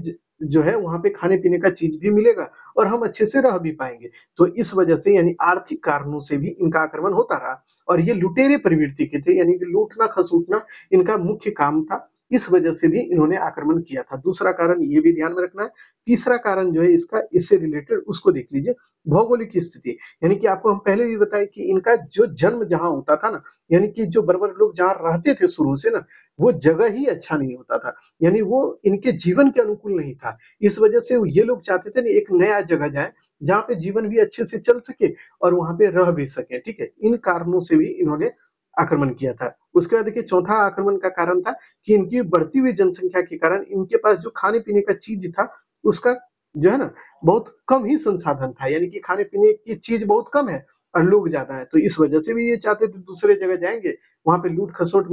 जो है वहां पे खाने पीने का चीज भी मिलेगा और हम अच्छे से रह भी पाएंगे। तो इस वजह से यानी आर्थिक कारणों से भी इनका आक्रमण होता रहा। और ये लुटेरे प्रवृत्ति के थे, यानी कि लूटना खसूटना इनका मुख्य काम था, इस वजह से भी इन्होंने आक्रमण किया था। दूसरा कारण ये भी ध्यान में रखना है। तीसरा कारण जो है इसका, इससे रिलेटेड उसको देख लीजिए, भौगोलिक स्थिति। यानी कि आपको हम पहले भी बताए कि इनका जो जन्म जहाँ होता था ना, यानी कि जो बर्बर लोग जहाँ रहते थे शुरू से ना, वो जगह ही अच्छा नहीं होता था, यानी वो इनके जीवन के अनुकूल नहीं था। इस वजह से ये लोग चाहते थे ना एक नया जगह जाए जहाँ पे जीवन भी अच्छे से चल सके और वहां पे रह भी सके। ठीक है, इन कारणों से भी इन्होंने आक्रमण किया था। उसके बाद देखिए, चौथा आक्रमण का कारण था कि इनकी बढ़ती हुई जनसंख्या के कारण इनके पास जो खाने पीने का चीज था उसका जो है ना बहुत कम ही संसाधन था, यानी कि खाने पीने की चीज बहुत कम है और लोग ज्यादा है। तो इस वजह से भी ये चाहते थे दूसरे जगह जाएंगे, वहां पे लूट खसोट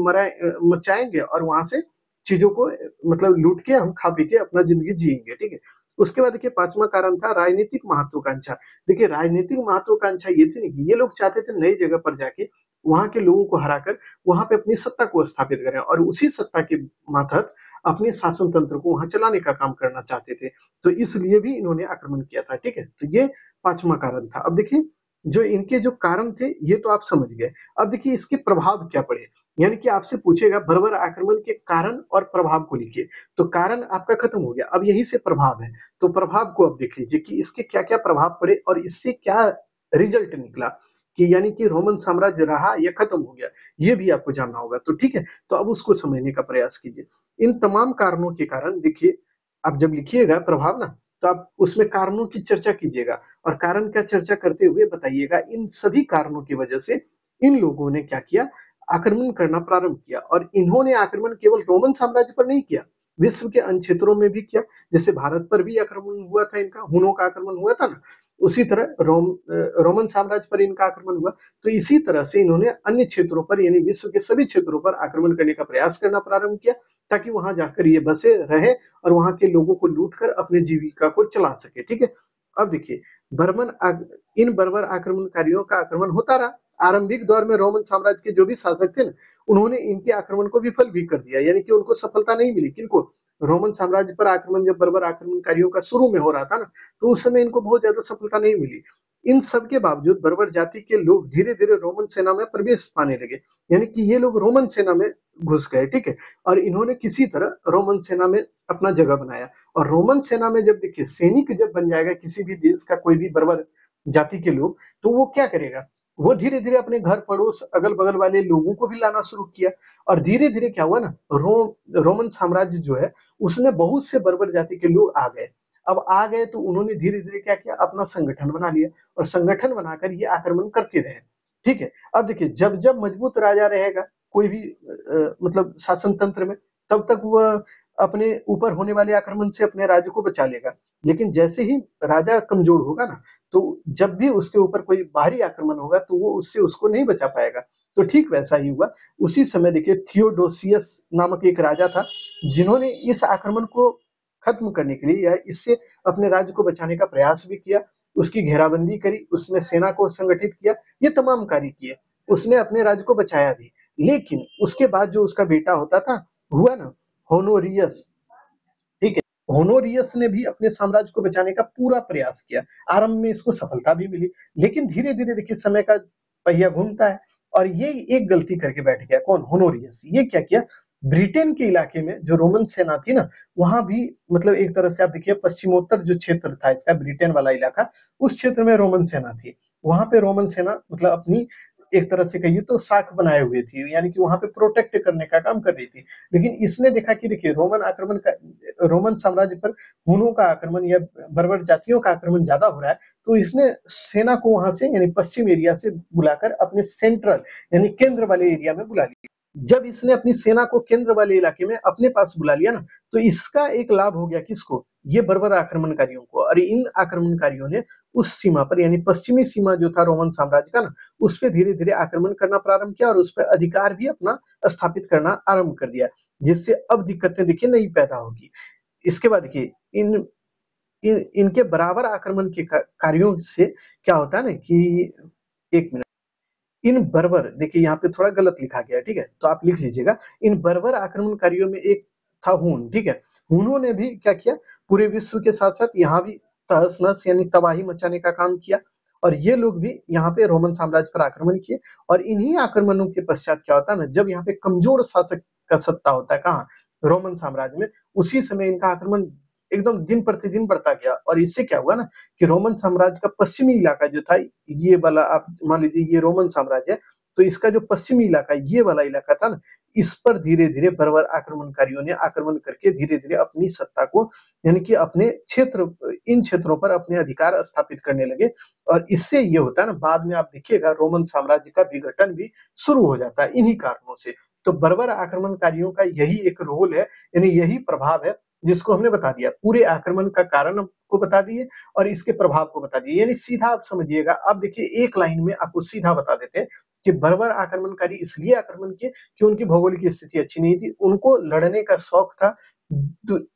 मचाएंगे और वहां से चीजों को मतलब लूट के हम खा पी के अपना जिंदगी जियेंगे। ठीक है, उसके बाद देखिए, पांचवा कारण था राजनीतिक महत्वाकांक्षा। देखिए, राजनीतिक महत्वाकांक्षा ये थी ना, ये लोग चाहते थे नई जगह पर जाके वहां के लोगों को हराकर वहां पे अपनी सत्ता को स्थापित करें और उसी सत्ता के मातहत अपने शासन तंत्र को वहां चलाने का काम करना चाहते थे। तो इसलिए भी इन्होंने आक्रमण किया था। ठीक है, तो ये पांचवा कारण था। अब देखिए, जो इनके जो कारण थे ये तो आप समझ गए। अब देखिए, इसके प्रभाव क्या पड़े, यानी कि आपसे पूछेगा बर्बर आक्रमण के कारण और प्रभाव को लिखिए। तो कारण आपका खत्म हो गया, अब यही से प्रभाव है। तो प्रभाव को आप देख लीजिए कि इसके क्या क्या प्रभाव पड़े और इससे क्या रिजल्ट निकला, कि यानी कि रोमन साम्राज्य रहा या खत्म हो गया, ये भी आपको जानना होगा। तो ठीक है, तो अब उसको समझने का प्रयास कीजिए। इन तमाम कारणों के कारण देखिए, आप जब लिखिएगा प्रभाव ना, तो आप उसमें कारणों की चर्चा कीजिएगा और कारण का चर्चा करते हुए बताइएगा इन सभी कारणों की वजह से इन लोगों ने क्या किया, आक्रमण करना प्रारंभ किया। और इन्होंने आक्रमण केवल रोमन साम्राज्य पर नहीं किया, विश्व के अन्य क्षेत्रों में भी किया। जैसे भारत पर भी आक्रमण हुआ था, इनका हुनों का आक्रमण हुआ था ना, उसी तरह रोम रोमन साम्राज्य पर इनका आक्रमण हुआ। तो इसी तरह से इन्होंने अन्य क्षेत्रों पर यानी विश्व के सभी क्षेत्रों पर आक्रमण करने का प्रयास करना प्रारंभ किया, ताकि वहां जाकर ये बसे रहे और वहां के लोगों को लूट कर अपने जीविका को चला सके। ठीक है, अब देखिए, बर्मन इन बर्बर आक्रमणकारियों का आक्रमण होता रहा। आरंभिक दौर में रोमन साम्राज्य के जो भी शासक थे ना, उन्होंने इनके आक्रमण को विफल भी कर दिया, यानी कि उनको सफलता नहीं मिली। किनको? रोमन साम्राज्य पर आक्रमण जब बर्बर आक्रमणकारियों का शुरू में हो रहा था ना, तो उस समय इनको बहुत ज्यादा सफलता नहीं मिली। इन सब के बावजूद बर्बर जाति के लोग धीरे धीरे रोमन सेना में प्रवेश पाने लगे, यानी कि ये लोग रोमन सेना में घुस गए। ठीक है, और इन्होंने किसी तरह रोमन सेना में अपना जगह बनाया। और रोमन सेना में जब देखिए सैनिक जब बन जाएगा किसी भी देश का कोई भी बर्बर जाति के लोग, तो वो क्या करेगा, वो धीरे धीरे अपने घर पड़ोस अगल बगल वाले लोगों को भी लाना शुरू किया। और धीरे धीरे क्या हुआ ना, रो, रोमन साम्राज्य जो है उसमें बहुत से बर्बर जाति के लोग आ गए। अब आ गए तो उन्होंने धीरे धीरे क्या किया, अपना संगठन बना लिया और संगठन बनाकर ये आक्रमण करते रहे। ठीक है, अब देखिए जब जब मजबूत राजा रहेगा कोई भी आ, मतलब शासन तंत्र में, तब तक वह अपने ऊपर होने वाले आक्रमण से अपने राज्य को बचा लेगा। लेकिन जैसे ही राजा कमजोर होगा ना, तो जब भी उसके ऊपर कोई बाहरी आक्रमण होगा तो वो उससे उसको नहीं बचा पाएगा। तो ठीक वैसा ही हुआ। उसी समय देखिए थियोडोसियस नामक एक राजा था जिन्होंने इस आक्रमण को खत्म करने के लिए या इससे अपने राज्य को बचाने का प्रयास भी किया। उसकी घेराबंदी करी, उसने सेना को संगठित किया, ये तमाम कार्य किए, उसने अपने राज्य को बचाया भी। लेकिन उसके बाद जो उसका बेटा होता था हुआ ना होनोरियस, ठीक है, होनोरियस ने भी अपने साम्राज्य को बचाने का पूरा प्रयास किया। आरंभ में इसको सफलता भी मिली, लेकिन धीरे धीरे देखिए समय का पहिया घूमता है और ये एक गलती करके बैठ गया। कौन? होनोरियस। ये क्या किया, ब्रिटेन के इलाके में जो रोमन सेना थी ना, वहां भी मतलब एक तरह से आप देखिए पश्चिमोत्तर जो क्षेत्र था इसका, ब्रिटेन वाला इलाका, उस क्षेत्र में रोमन सेना थी। वहां पे रोमन सेना मतलब अपनी एक तरह से कहिए तो साख बनाए हुए थी, यानी कि वहां पे प्रोटेक्ट करने का काम कर रही थी। लेकिन इसने देखा कि देखिए रोमन आक्रमण का, रोमन साम्राज्य पर हुनों का आक्रमण या बर्बर जातियों का आक्रमण ज्यादा हो रहा है, तो इसने सेना को वहां से यानी पश्चिम एरिया से बुलाकर अपने सेंट्रल यानी केंद्र वाले एरिया में बुला लिया। जब इसने अपनी सेना को केंद्र वाले इलाके में अपने पास बुला लिया ना, तो इसका एक लाभ हो गया किसको, ये बर्बर आक्रमणकारियों को। और इन आक्रमणकारियों ने उस सीमा पर यानी पश्चिमी सीमा जो था रोमन साम्राज्य का ना, उस पर धीरे धीरे आक्रमण करना प्रारंभ किया और उस पर अधिकार भी अपना स्थापित करना आरंभ कर दिया, जिससे अब दिक्कतें देखिए नहीं पैदा होगी। इसके बाद देखिए इन इन इनके बराबर आक्रमण के कार्यों से क्या होता है ना कि एक मिनट, इन बर्बर, देखिए यहाँ पे थोड़ा गलत लिखा गया, ठीक है, तो आप लिख लीजिएगा। इन बर्बर आक्रमणकारियों में एक था हून, ठीक है, हूनों ने भी क्या किया, पूरे विश्व के साथ साथ यहाँ भी तहस नहस यानी तबाही मचाने का काम किया। और ये लोग भी यहाँ पे रोमन साम्राज्य पर आक्रमण किए। और इन्हीं आक्रमणों के पश्चात क्या होता है ना, जब यहाँ पे कमजोर शासक का सत्ता होता है कहाँ, रोमन साम्राज्य में, उसी समय इनका आक्रमण एकदम दिन प्रतिदिन बढ़ता गया। और इससे क्या हुआ ना कि रोमन साम्राज्य का पश्चिमी इलाका जो था, ये वाला आप मान लीजिए ये रोमन साम्राज्य है, तो इसका जो पश्चिमी इलाका ये वाला इलाका था ना, इस पर धीरे धीरे बर्बर आक्रमणकारियों ने आक्रमण करके धीरे धीरे अपनी सत्ता को यानी कि अपने क्षेत्र, इन क्षेत्रों पर अपने अधिकार स्थापित करने लगे। और इससे ये होता है ना, बाद में आप देखिएगा रोमन साम्राज्य का विघटन भी शुरू हो जाता है इन्हीं कारणों से। तो बर्बर आक्रमणकारियों का यही एक रोल है, यानी यही प्रभाव है, जिसको हमने बता दिया। पूरे आक्रमण का कारण आपको बता दिए और इसके प्रभाव को बता दिए, यानी सीधा आप समझिएगा। आप देखिए एक लाइन में आपको सीधा बता देते हैं कि बर्बर आक्रमणकारी इसलिए आक्रमण किए कि उनकी भौगोलिक स्थिति अच्छी नहीं थी, उनको लड़ने का शौक था।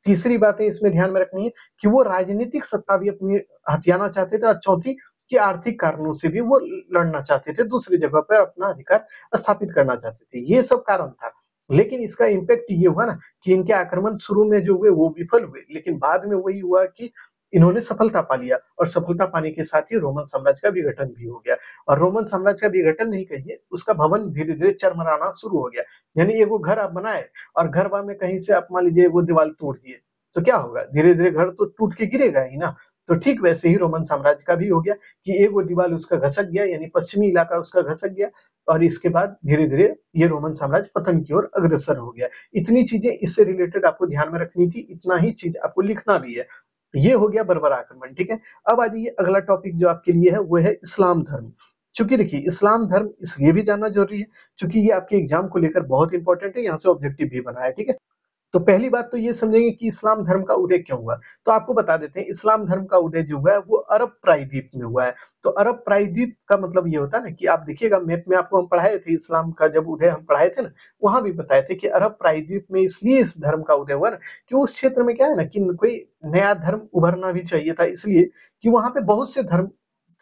तीसरी बात है इसमें ध्यान में रखनी है कि वो राजनीतिक सत्ता भी अपनी हथियाना चाहते थे। और चौथी कि आर्थिक कारणों से भी वो लड़ना चाहते थे, दूसरी जगह पर अपना अधिकार स्थापित करना चाहते थे। ये सब कारण था। लेकिन इसका इम्पैक्ट ये हुआ ना कि इनके आक्रमण शुरू में जो हुए वो विफल हुए, लेकिन बाद में वही हुआ कि इन्होंने सफलता पा लिया। और सफलता पाने के साथ ही रोमन साम्राज्य का विघटन भी हो गया। और रोमन साम्राज्य का विघटन नहीं कहिए, उसका भवन धीरे धीरे चरमराना शुरू हो गया। यानी एगो घर आप बनाए और घर बाद में कहीं से आप मान लीजिए वो दीवार तोड़ दिए, तो क्या होगा, धीरे धीरे घर तो टूट के गिरेगा ही ना। तो ठीक वैसे ही रोमन साम्राज्य का भी हो गया कि एक वो दीवार उसका घसक गया, यानी पश्चिमी इलाका उसका घसक गया। और इसके बाद धीरे धीरे ये रोमन साम्राज्य पतन की ओर अग्रसर हो गया। इतनी चीजें इससे रिलेटेड आपको ध्यान में रखनी थी, इतना ही चीज आपको लिखना भी है। ये हो गया बर्बर आक्रमण, ठीक है। अब आ जाइए अगला टॉपिक जो आपके लिए है वो है इस्लाम धर्म। चूंकि देखिए इस्लाम धर्म इसलिए भी जानना जरूरी है चूंकि ये आपके एग्जाम को लेकर बहुत इंपॉर्टेंट है, यहाँ से ऑब्जेक्टिव भी बना है, ठीक है। तो पहली बात तो ये समझेंगे कि इस्लाम धर्म का उदय क्यों हुआ। तो आपको बता देते हैं इस्लाम धर्म का उदय जो हुआ है वो अरब प्रायद्वीप में हुआ है। तो अरब प्रायद्वीप का मतलब ये होता है ना कि आप देखिएगा मैप में, आपको हम पढ़ाए थे इस्लाम का जब उदय हम पढ़ाए थे ना, वहां भी बताए थे कि अरब प्रायद्वीप में इसलिए इस धर्म का उदय हुआ ना कि उस क्षेत्र में क्या है ना कि कोई नया धर्म उभरना भी चाहिए था, इसलिए कि वहां पे बहुत से धर्म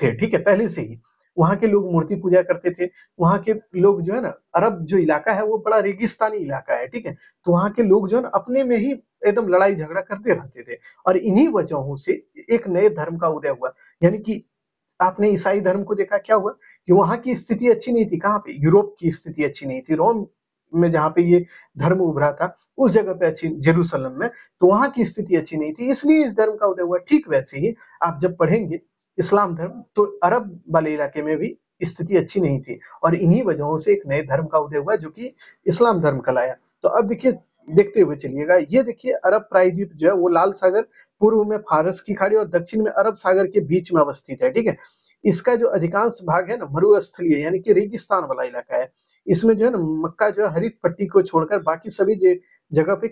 थे, ठीक है, पहले से ही। वहां के लोग मूर्ति पूजा करते थे, वहां के लोग जो है ना, अरब जो इलाका है वो बड़ा रेगिस्तानी इलाका है, ठीक है, तो वहां के लोग जो है ना अपने में ही एकदम लड़ाई झगड़ा करते रहते थे। और इन्हीं वजहों से एक नए धर्म का उदय हुआ। यानी कि आपने ईसाई धर्म को देखा, क्या हुआ कि वहां की स्थिति अच्छी नहीं थी, कहाँ पे, यूरोप की स्थिति अच्छी नहीं थी, रोम में जहाँ पे ये धर्म उभरा था उस जगह पे अच्छी, जेरूसलम में, तो वहां की स्थिति अच्छी नहीं थी, इसलिए इस धर्म का उदय हुआ। ठीक वैसे ही आप जब पढ़ेंगे इस्लाम धर्म, तो अरब वाले इलाके में भी स्थिति अच्छी नहीं थी और इन्हीं वजहों से एक नए धर्म का उदय हुआ जो कि इस्लाम धर्म कहलाया। तो अब देखिए, देखते हुए चलिएगा, ये देखिए अरब प्रायद्वीप जो है वो लाल सागर, पूर्व में फारस की खाड़ी और दक्षिण में अरब सागर के बीच में अवस्थित है। ठीक है, इसका जो अधिकांश भाग है ना मरुस्थलीय यानी कि रेगिस्तान वाला इलाका है। इसमें जो है ना मक्का जो है हरित पट्टी को छोड़कर बाकी सभी जगह पे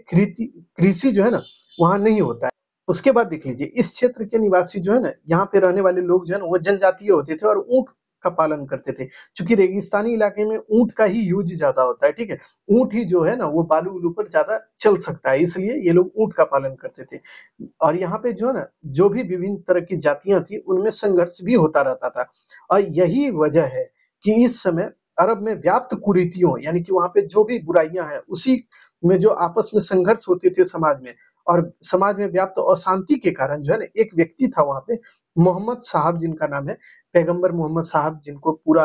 कृषि जो है ना वहाँ नहीं होता है। उसके बाद देख लीजिए, इस क्षेत्र के निवासी जो है ना, यहाँ पे रहने वाले लोग जो है ना वो जनजातीय होते थे और ऊंट का पालन करते थे। चूंकि रेगिस्तानी इलाके में ऊंट का ही यूज ज्यादा होता है, ठीक है, ऊंट ही जो है ना वो बालू उलू पर ज्यादा चल सकता है, इसलिए ये लोग ऊंट का पालन करते थे। और यहाँ पे जो है ना जो भी विभिन्न तरह की जातियां थी उनमें संघर्ष भी होता रहता था। और यही वजह है कि इस समय अरब में व्याप्त कुरीतियों यानी कि वहां पे जो भी बुराइयां हैं उसी में जो आपस में संघर्ष होते थे समाज में, और समाज में व्याप्त अशांति के कारण जो है ना एक व्यक्ति था वहां पे मोहम्मद साहब, जिनका नाम है पैगंबर मोहम्मद साहब, जिनको पूरा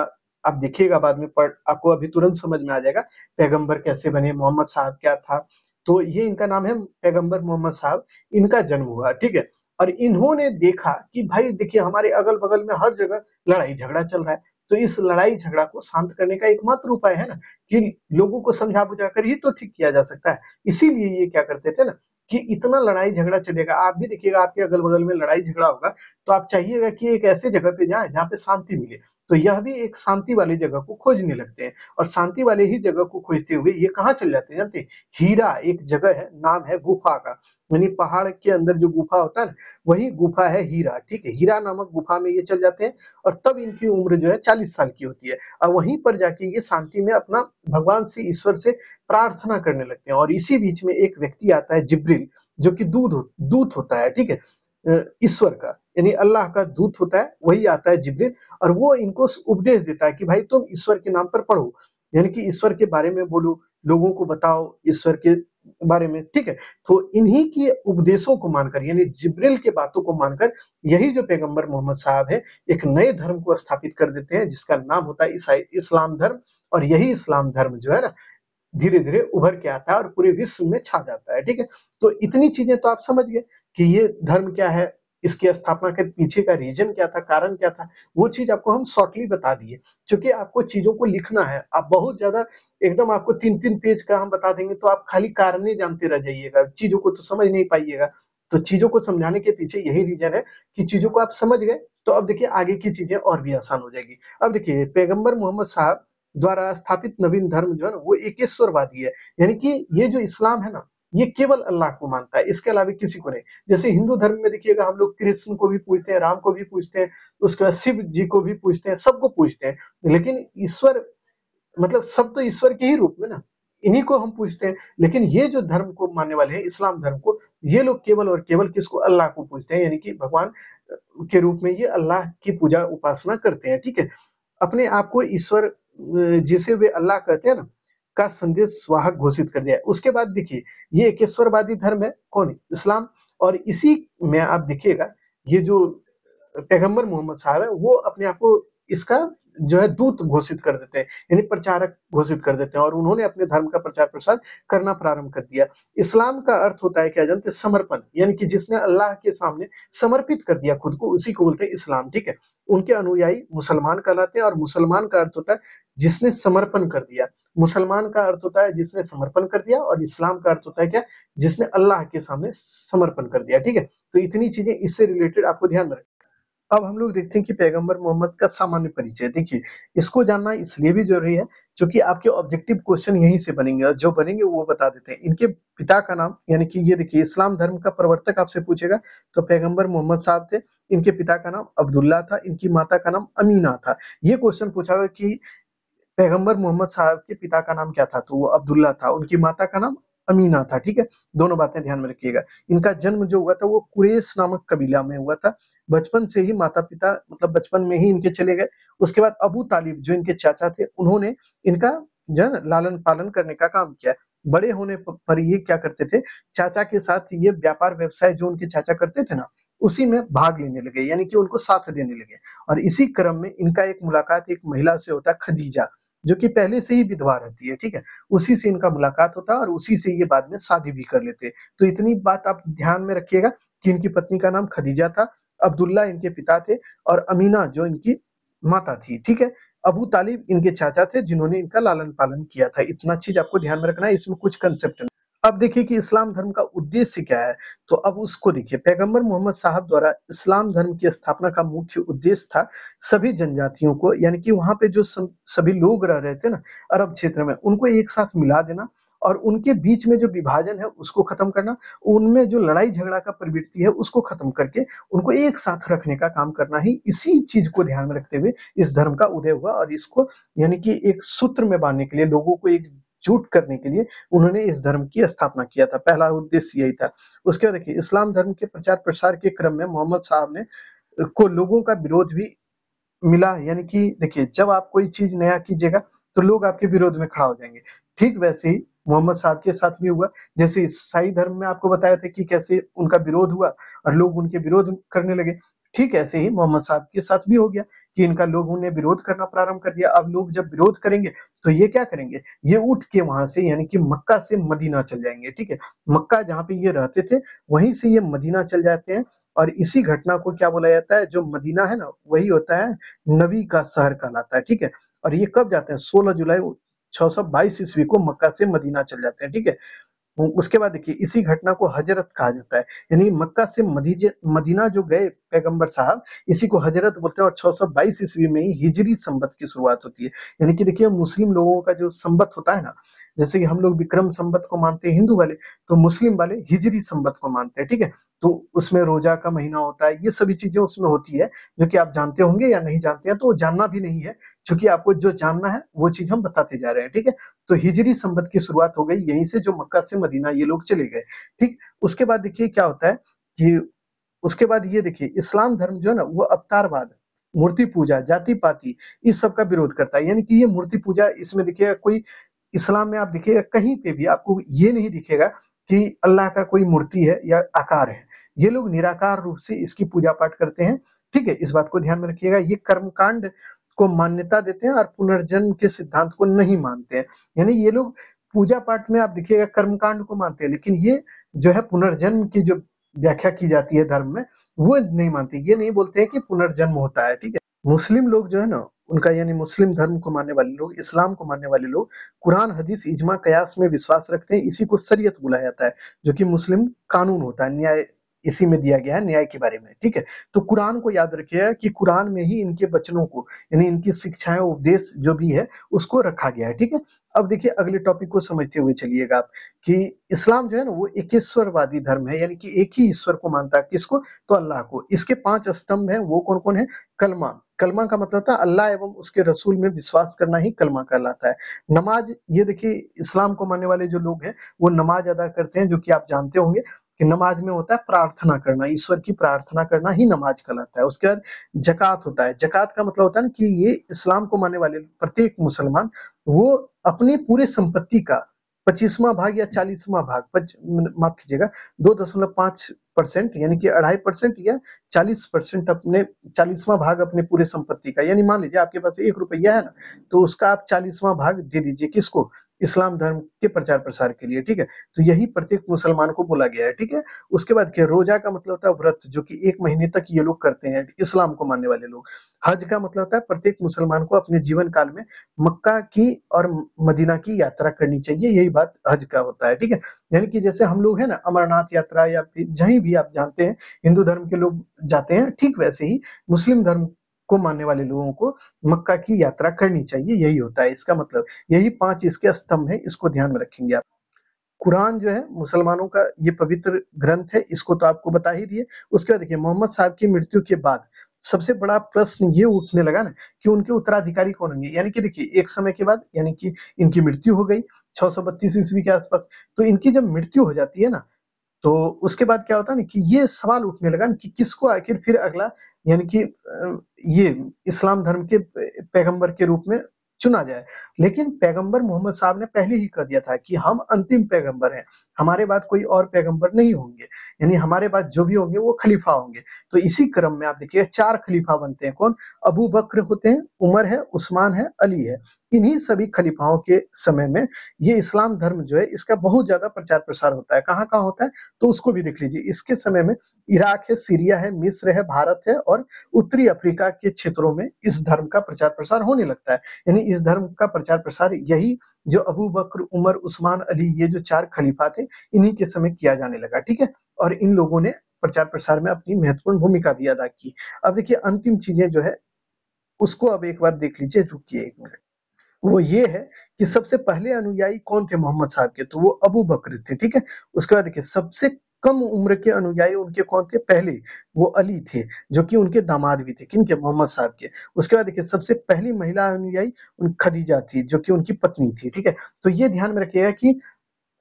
आप देखिएगा बाद में, पर आपको अभी तुरंत समझ में आ जाएगा पैगंबर कैसे बने, मोहम्मद साहब क्या था। तो ये इनका नाम है पैगंबर मोहम्मद साहब, इनका जन्म हुआ। ठीक है, और इन्होंने देखा कि भाई देखिए हमारे अगल बगल में हर जगह लड़ाई झगड़ा चल रहा है, तो इस लड़ाई झगड़ा को शांत करने का एकमात्र उपाय है ना कि लोगों को समझा बुझा कर ही तो ठीक किया जा सकता है। इसीलिए ये क्या करते थे ना कि इतना लड़ाई झगड़ा चलेगा, आप भी देखिएगा आपके अगल बगल में लड़ाई झगड़ा होगा तो आप चाहिएगा कि एक ऐसे जगह पे जाए जहाँ पे शांति मिले, तो यह भी एक शांति वाली जगह को खोजने लगते हैं। और शांति वाले ही जगह को खोजते हुए ये कहाँ चले जाते हैं जानते हैं? हीरा एक जगह है, नाम है गुफा का, यानी पहाड़ के अंदर जो गुफा होता है ना वही गुफा है हीरा। ठीक है, हीरा नामक गुफा में ये चल जाते हैं और तब इनकी उम्र जो है चालीस साल की होती है और वहीं पर जाके ये शांति में अपना भगवान से, ईश्वर से प्रार्थना करने लगते हैं। और इसी बीच में एक व्यक्ति आता है जिब्रील, जो कि दूध दूत होता है, ठीक है, ईश्वर का यानी अल्लाह का दूत होता है, वही आता है जिब्रील और वो इनको उपदेश देता है कि भाई तुम ईश्वर के नाम पर पढ़ो, यानी कि ईश्वर के बारे में बोलो, लोगों को बताओ ईश्वर के बारे में। ठीक है, तो इन्हीं के उपदेशों को मानकर यानी जिब्रील के बातों को मानकर यही जो पैगंबर मोहम्मद साहब है एक नए धर्म को स्थापित कर देते हैं जिसका नाम होता है ईसाई इस्लाम धर्म। और यही इस्लाम धर्म जो है ना धीरे धीरे उभर के आता है और पूरे विश्व में छा जाता है। ठीक है, तो इतनी चीजें तो आप समझ गए कि ये धर्म क्या है, इसकी स्थापना के पीछे का रीजन क्या था, कारण क्या था, वो चीज आपको हम शॉर्टली बता दिए। क्योंकि आपको चीजों को लिखना है, आप बहुत ज्यादा एकदम आपको तीन तीन पेज का हम बता देंगे तो आप खाली कारण ही जानते रह जाइएगा, चीजों को तो समझ नहीं पाइएगा। तो चीजों को समझाने के पीछे यही रीजन है कि चीजों को आप समझ गए तो अब देखिए आगे की चीजें और भी आसान हो जाएगी। अब देखिए पैगम्बर मोहम्मद साहब द्वारा स्थापित नवीन धर्म जो है ना वो एकेश्वरवादी है, यानी कि ये जो इस्लाम है ना ये केवल अल्लाह को मानता है, इसके अलावा किसी को नहीं। जैसे हिंदू धर्म में देखिएगा हम लोग कृष्ण को भी पूजते हैं, राम को भी पूजते हैं, उसके बाद शिव जी को भी पूजते हैं, सबको पूजते हैं, लेकिन ईश्वर मतलब सब तो ईश्वर के ही रूप में ना, इन्हीं को हम पूजते हैं। लेकिन ये जो धर्म को मानने वाले हैं इस्लाम धर्म को, ये लोग केवल और केवल किसको, अल्लाह को पूजते हैं, यानी कि भगवान के रूप में ये अल्लाह की पूजा उपासना करते हैं। ठीक है, अपने आप को ईश्वर जिसे वे अल्लाह कहते हैं ना का संदेश वाहक घोषित कर दिया है। उसके बाद देखिए ये एकेश्वरवादी धर्म है, कौन, इस्लाम। और इसी में आप देखिएगा ये जो पैगंबर मोहम्मद साहब है वो अपने आप को इसका जो है दूत घोषित कर देते हैं, यानी प्रचारक घोषित कर देते हैं और उन्होंने अपने धर्म का प्रचार प्रसार करना प्रारंभ कर दिया। इस्लाम का अर्थ होता है क्या जानते, समर्पण, यानी कि जिसने अल्लाह के सामने समर्पित कर दिया खुद को उसी को बोलते हैं इस्लाम। ठीक है, उनके अनुयायी मुसलमान कहलाते हैं और मुसलमान का अर्थ होता है जिसने समर्पण कर दिया, मुसलमान का अर्थ होता है जिसने समर्पण कर दिया और इस्लाम का अर्थ होता है क्या, जिसने अल्लाह के सामने समर्पण कर दिया। ठीक है, तो इतनी चीजें इससे रिलेटेड आपको ध्यान में रखें। अब हम लोग देखते हैं कि पैगंबर मोहम्मद का सामान्य परिचय। देखिए इसको जानना इसलिए भी जरूरी है क्योंकि आपके ऑब्जेक्टिव क्वेश्चन यहीं से बनेंगे और जो बनेंगे वो बता देते हैं। इनके पिता का नाम, यानी कि ये देखिए इस्लाम धर्म का प्रवर्तक आपसे पूछेगा तो पैगंबर मोहम्मद साहब थे, इनके पिता का नाम अब्दुल्ला था, इनकी माता का नाम अमीना था। ये क्वेश्चन पूछा गया कि पैगंबर मोहम्मद साहब के पिता का नाम क्या था, तो वो अब्दुल्ला था, उनकी माता का नाम अमीना था। ठीक है, दोनों बातें ध्यान में रखिएगा। इनका जन्म जो हुआ था वो कुरैश नामक कबीला में हुआ था। बचपन से ही माता पिता मतलब बचपन में ही इनके चले गए। उसके बाद अबू तालिब जो इनके चाचा थे उन्होंने इनका जो है ना लालन पालन करने का काम किया। बड़े होने पर ये क्या करते थे, चाचा के साथ ये व्यापार व्यवसाय जो उनके चाचा करते थे ना उसी में भाग लेने लगे, यानी कि उनको साथ देने लगे। और इसी क्रम में इनका एक मुलाकात एक महिला से होता है, खदीजा, जो कि पहले से ही विधवा रहती है। ठीक है, उसी से इनका मुलाकात होता है और उसी से ये बाद में शादी भी कर लेते हैं। तो इतनी बात आप ध्यान में रखिएगा कि इनकी पत्नी का नाम खदीजा था, अब्दुल्ला इनके पिता थे और अमीना जो इनकी माता थी। ठीक है, अबू तालिब इनके चाचा थे जिन्होंने इनका लालन पालन किया था। इतना चीज आपको ध्यान में रखना है, इसमें कुछ कंसेप्ट। अब देखिए कि इस्लाम धर्म का उद्देश्य क्या है, तो अब उसको देखिए। पैगंबर मोहम्मद साहब द्वारा इस्लाम धर्म की स्थापना का मुख्य उद्देश्य था सभी जनजातियों को, यानी कि वहां पे जो सभी लोग रह रहे थे ना अरब क्षेत्र में, उनको एक साथ मिला देना और उनके बीच में जो विभाजन है उसको खत्म करना, उनमें जो लड़ाई झगड़ा का प्रवृत्ति है उसको खत्म करके उनको एक साथ रखने का काम करना ही, इसी चीज को ध्यान में रखते हुए इस धर्म का उदय हुआ। और इसको यानी कि एक सूत्र में बांधने के लिए, लोगों को एक जुट करने के लिए उन्होंने इस धर्म की स्थापना किया था। पहला उद्देश्य यही था। उसके बाद देखिए, इस्लाम धर्म के प्रचार प्रसार के क्रम में मोहम्मद साहब ने को लोगों का विरोध भी मिला, यानी कि देखिए जब आप कोई चीज नया कीजिएगा तो लोग आपके विरोध में खड़ा हो जाएंगे। ठीक वैसे ही मोहम्मद साहब के साथ भी हुआ, जैसे ईसाई धर्म में आपको बताया था कि कैसे उनका विरोध हुआ और लोग उनके विरोध करने लगे। ठीक ऐसे ही मोहम्मद साहब के साथ भी हो गया कि इनका लोगों ने विरोध करना प्रारंभ कर दिया। अब लोग जब विरोध करेंगे तो ये क्या करेंगे, ये उठ के वहां से यानी कि मक्का से मदीना चल जाएंगे। ठीक है, मक्का जहाँ पे ये रहते थे वहीं से ये मदीना चल जाते हैं, और इसी घटना को क्या बोला जाता है, जो मदीना है ना वही होता है नबी का शहर कहलाता है। ठीक है, और ये कब जाते हैं, सोलह जुलाई छह सौ बाईस ईस्वी को मक्का से मदीना चल जाते हैं। ठीक है, उसके बाद देखिए इसी घटना को हजरत कहा जाता है, यानी मक्का से मदीना जो गए पैगंबर साहब इसी को हजरत बोलते हैं। और छह सौ बाईस ईस्वी में ही हिजरी संबत की शुरुआत होती है, यानी कि देखिए मुस्लिम लोगों का जो संबत होता है ना, जैसे कि हम लोग विक्रम संबत को मानते हैं हिंदू वाले, तो मुस्लिम वाले हिजरी संबत को मानते हैं। ठीक है, तो उसमें रोजा का महीना होता है, ये सभी चीजें उसमें होती है जो कि आप जानते होंगे या नहीं जानते हैं, तो जानना भी नहीं है क्योंकि आपको जो जानना है वो चीज हम बताते जा रहे हैं। ठीक है, तो हिजरी संबत की शुरुआत हो गई, यहीं से जो मक्का से मदीना ये लोग चले गए। ठीक, उसके बाद देखिए क्या होता है कि उसके बाद ये देखिए इस्लाम धर्म जो है ना वो अवतारवाद, मूर्ति पूजा, जाति पाति, इस सब का विरोध करता है। यानी कि ये मूर्ति पूजा, इसमें देखिएगा कोई इस्लाम में आप देखिएगा कहीं पे भी आपको ये नहीं दिखेगा कि अल्लाह का कोई मूर्ति है या आकार है, ये लोग निराकार रूप से इसकी पूजा पाठ करते हैं। ठीक है, इस बात को ध्यान में रखिएगा। ये कर्मकांड को मान्यता देते हैं और पुनर्जन्म के सिद्धांत को नहीं मानते हैं, यानी ये लोग पूजा पाठ में आप देखिएगा कर्मकांड को मानते हैं, लेकिन ये जो है पुनर्जन्म की जो व्याख्या की जाती है धर्म में वो नहीं मानते, ये नहीं बोलते हैं कि पुनर्जन्म होता है। ठीक है, मुस्लिम लोग जो है ना उनका, यानी मुस्लिम धर्म को मानने वाले लोग, इस्लाम को मानने वाले लोग कुरान हदीस इजमा कयास में विश्वास रखते हैं, इसी को शरीयत बुलाया जाता है, जो कि मुस्लिम कानून होता है, न्याय इसी में दिया गया है, न्याय के बारे में। ठीक है, तो कुरान को याद रखिएगा कि कुरान में ही इनके वचनों को यानी इनकी शिक्षाएं उपदेश जो भी है उसको रखा गया है। ठीक है, अब देखिए अगले टॉपिक को समझते हुए चलिएगा आप कि इस्लाम जो है ना वो एकेश्वरवादी धर्म है, यानी कि एक ही ईश्वर को मानता है। किसको, तो अल्लाह को। इसके पांच स्तंभ हैं, वो कौन कौन है, कलमा, कलमा का मतलब था अल्लाह एवं उसके रसूल में विश्वास करना ही कलमा कहलाता है। नमाज, ये देखिए इस्लाम को मानने वाले जो लोग हैं वो नमाज अदा करते हैं, जो कि आप जानते होंगे कि नमाज में होता है प्रार्थना करना, ईश्वर की प्रार्थना करना ही नमाज कहलाता है। उसके बाद जकात होता है, जकात का मतलब होता है ना कि ये इस्लाम को मानने वाले प्रत्येक मुसलमान वो अपने पूरे संपत्ति का पच्चीसवां भाग या चालीसवां भाग, माफ कीजिएगा दो दशमलव पांच परसेंट यानी कि अढ़ाई परसेंट या चालीस परसेंट अपने चालीसवां भाग अपने पूरे संपत्ति का, यानी मान लीजिए आपके पास एक रुपया है ना तो उसका आप चालीसवां भाग दे दीजिए, किसको, इस्लाम धर्म के प्रचार प्रसार के लिए। ठीक है, तो यही प्रत्येक मुसलमान को बोला गया है। ठीक है, उसके बाद क्या, रोजा का मतलब होता है व्रत, जो कि एक महीने तक ये लोग करते हैं इस्लाम को मानने वाले लोग। हज का मतलब होता है प्रत्येक मुसलमान को अपने जीवन काल में मक्का की और मदीना की यात्रा करनी चाहिए, यही बात हज का होता है। ठीक है, यानी कि जैसे हम लोग है ना अमरनाथ यात्रा या फिर जहीं भी आप जानते हैं हिंदू धर्म के लोग जाते हैं, ठीक वैसे ही मुस्लिम धर्म को मानने वाले लोगों को मक्का की यात्रा करनी चाहिए, यही होता है इसका मतलब। यही पांच इसके स्तंभ हैं, इसको ध्यान में रखेंगे आप। कुरान जो है मुसलमानों का ये पवित्र ग्रंथ है, इसको तो आपको बता ही दिए। उसके बाद देखिए मोहम्मद साहब की मृत्यु के बाद सबसे बड़ा प्रश्न ये उठने लगा ना कि उनके उत्तराधिकारी कौन होंगे, यानी कि देखिए एक समय के बाद यानी कि इनकी मृत्यु हो गई छह सौ बत्तीस ईस्वी के आसपास, तो इनकी जब मृत्यु हो जाती है ना तो उसके बाद क्या होता है ना कि ये सवाल उठने लगा कि किसको आखिर फिर अगला यानी कि ये इस्लाम धर्म के पैगंबर के रूप में चुना जाए। लेकिन पैगंबर मोहम्मद साहब ने पहले ही कह दिया था कि हम अंतिम पैगंबर हैं, हमारे बाद कोई और पैगंबर नहीं होंगे, यानी हमारे बाद जो भी होंगे वो खलीफा होंगे। तो इसी क्रम में आप देखिए चार खलीफा बनते हैं, कौन, अबू बकर होते हैं, उमर है, उस्मान है, अली है। इन्हीं सभी खलीफाओं के समय में ये इस्लाम धर्म जो है इसका बहुत ज्यादा प्रचार प्रसार होता है। कहाँ कहाँ होता है तो उसको भी देख लीजिए। इसके समय में इराक है, सीरिया है, मिस्र है, भारत है और उत्तरी अफ्रीका के क्षेत्रों में इस धर्म का प्रचार प्रसार होने लगता है। यानी इस धर्म का प्रचार प्रसार यही जो अबू बकर, उमर, उस्मान, अली, ये जो चार खलीफा थे इन्हीं के समय किया जाने लगा। ठीक है, और इन लोगों ने प्रचार प्रसार में अपनी महत्वपूर्ण भूमिका भी अदा की। अब देखिए अंतिम चीजें जो है उसको अब एक बार देख लीजिए, रुकिए एक मिनट। वो ये है कि सबसे पहले अनुयायी कौन थे मोहम्मद साहब के, तो वो अबू बकर थे। ठीक है, उसके बाद देखिए सबसे कम उम्र के अनुयायी उनके कौन थे, पहले वो अली थे जो कि उनके दामाद भी थे, किनके, मोहम्मद साहब के। उसके बाद देखिए सबसे पहली महिला अनुयायी उन खदीजा थी जो कि उनकी पत्नी थी। ठीक है, तो ये ध्यान में रखिएगा कि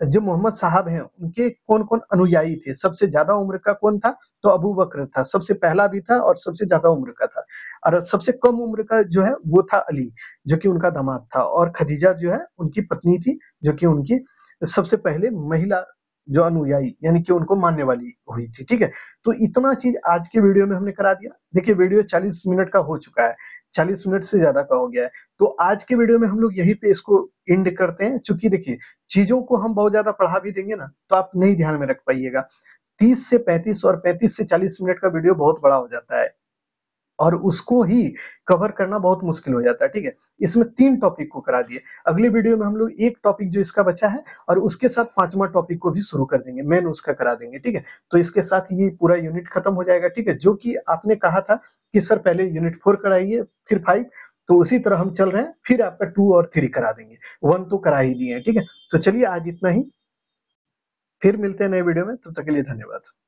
जो मोहम्मद साहब हैं उनके कौन कौन अनुयायी थे। सबसे ज्यादा उम्र का कौन था तो अबू बकर था, सबसे पहला भी था और सबसे ज्यादा उम्र का था। और सबसे कम उम्र का जो है वो था अली जो कि उनका दामाद था, और खदीजा जो है उनकी पत्नी थी जो कि उनकी सबसे पहले महिला जो अनुयायी यानी कि उनको मानने वाली हुई थी। ठीक है, तो इतना चीज आज के वीडियो में हमने करा दिया। देखिए वीडियो चालीस मिनट का हो चुका है, चालीस मिनट से ज्यादा का हो गया है, तो आज के वीडियो में हम लोग यहीं पे इसको एंड करते हैं। चूंकि देखिए चीजों को हम बहुत ज्यादा पढ़ा भी देंगे ना तो आप नहीं ध्यान में रख पाइएगा। तीस से पैंतीस और पैंतीस से चालीस मिनट का वीडियो बहुत बड़ा हो जाता है और उसको ही कवर करना बहुत मुश्किल हो जाता है। ठीक है, इसमें तीन टॉपिक को करा दिए। अगले वीडियो में हम लोग एक टॉपिक जो इसका बचा है और उसके साथ पांचवा टॉपिक को भी शुरू कर देंगे, मेन उसका करा देंगे। ठीक है, तो इसके साथ ये पूरा यूनिट खत्म हो जाएगा। ठीक है, जो कि आपने कहा था कि सर पहले यूनिट फोर कराइए फिर फाइव, तो उसी तरह हम चल रहे हैं, फिर आपका टू और थ्री करा देंगे, वन तो करा ही दिए। ठीक है, तो चलिए आज इतना ही, फिर मिलते हैं नए वीडियो में, तब तक के लिए धन्यवाद।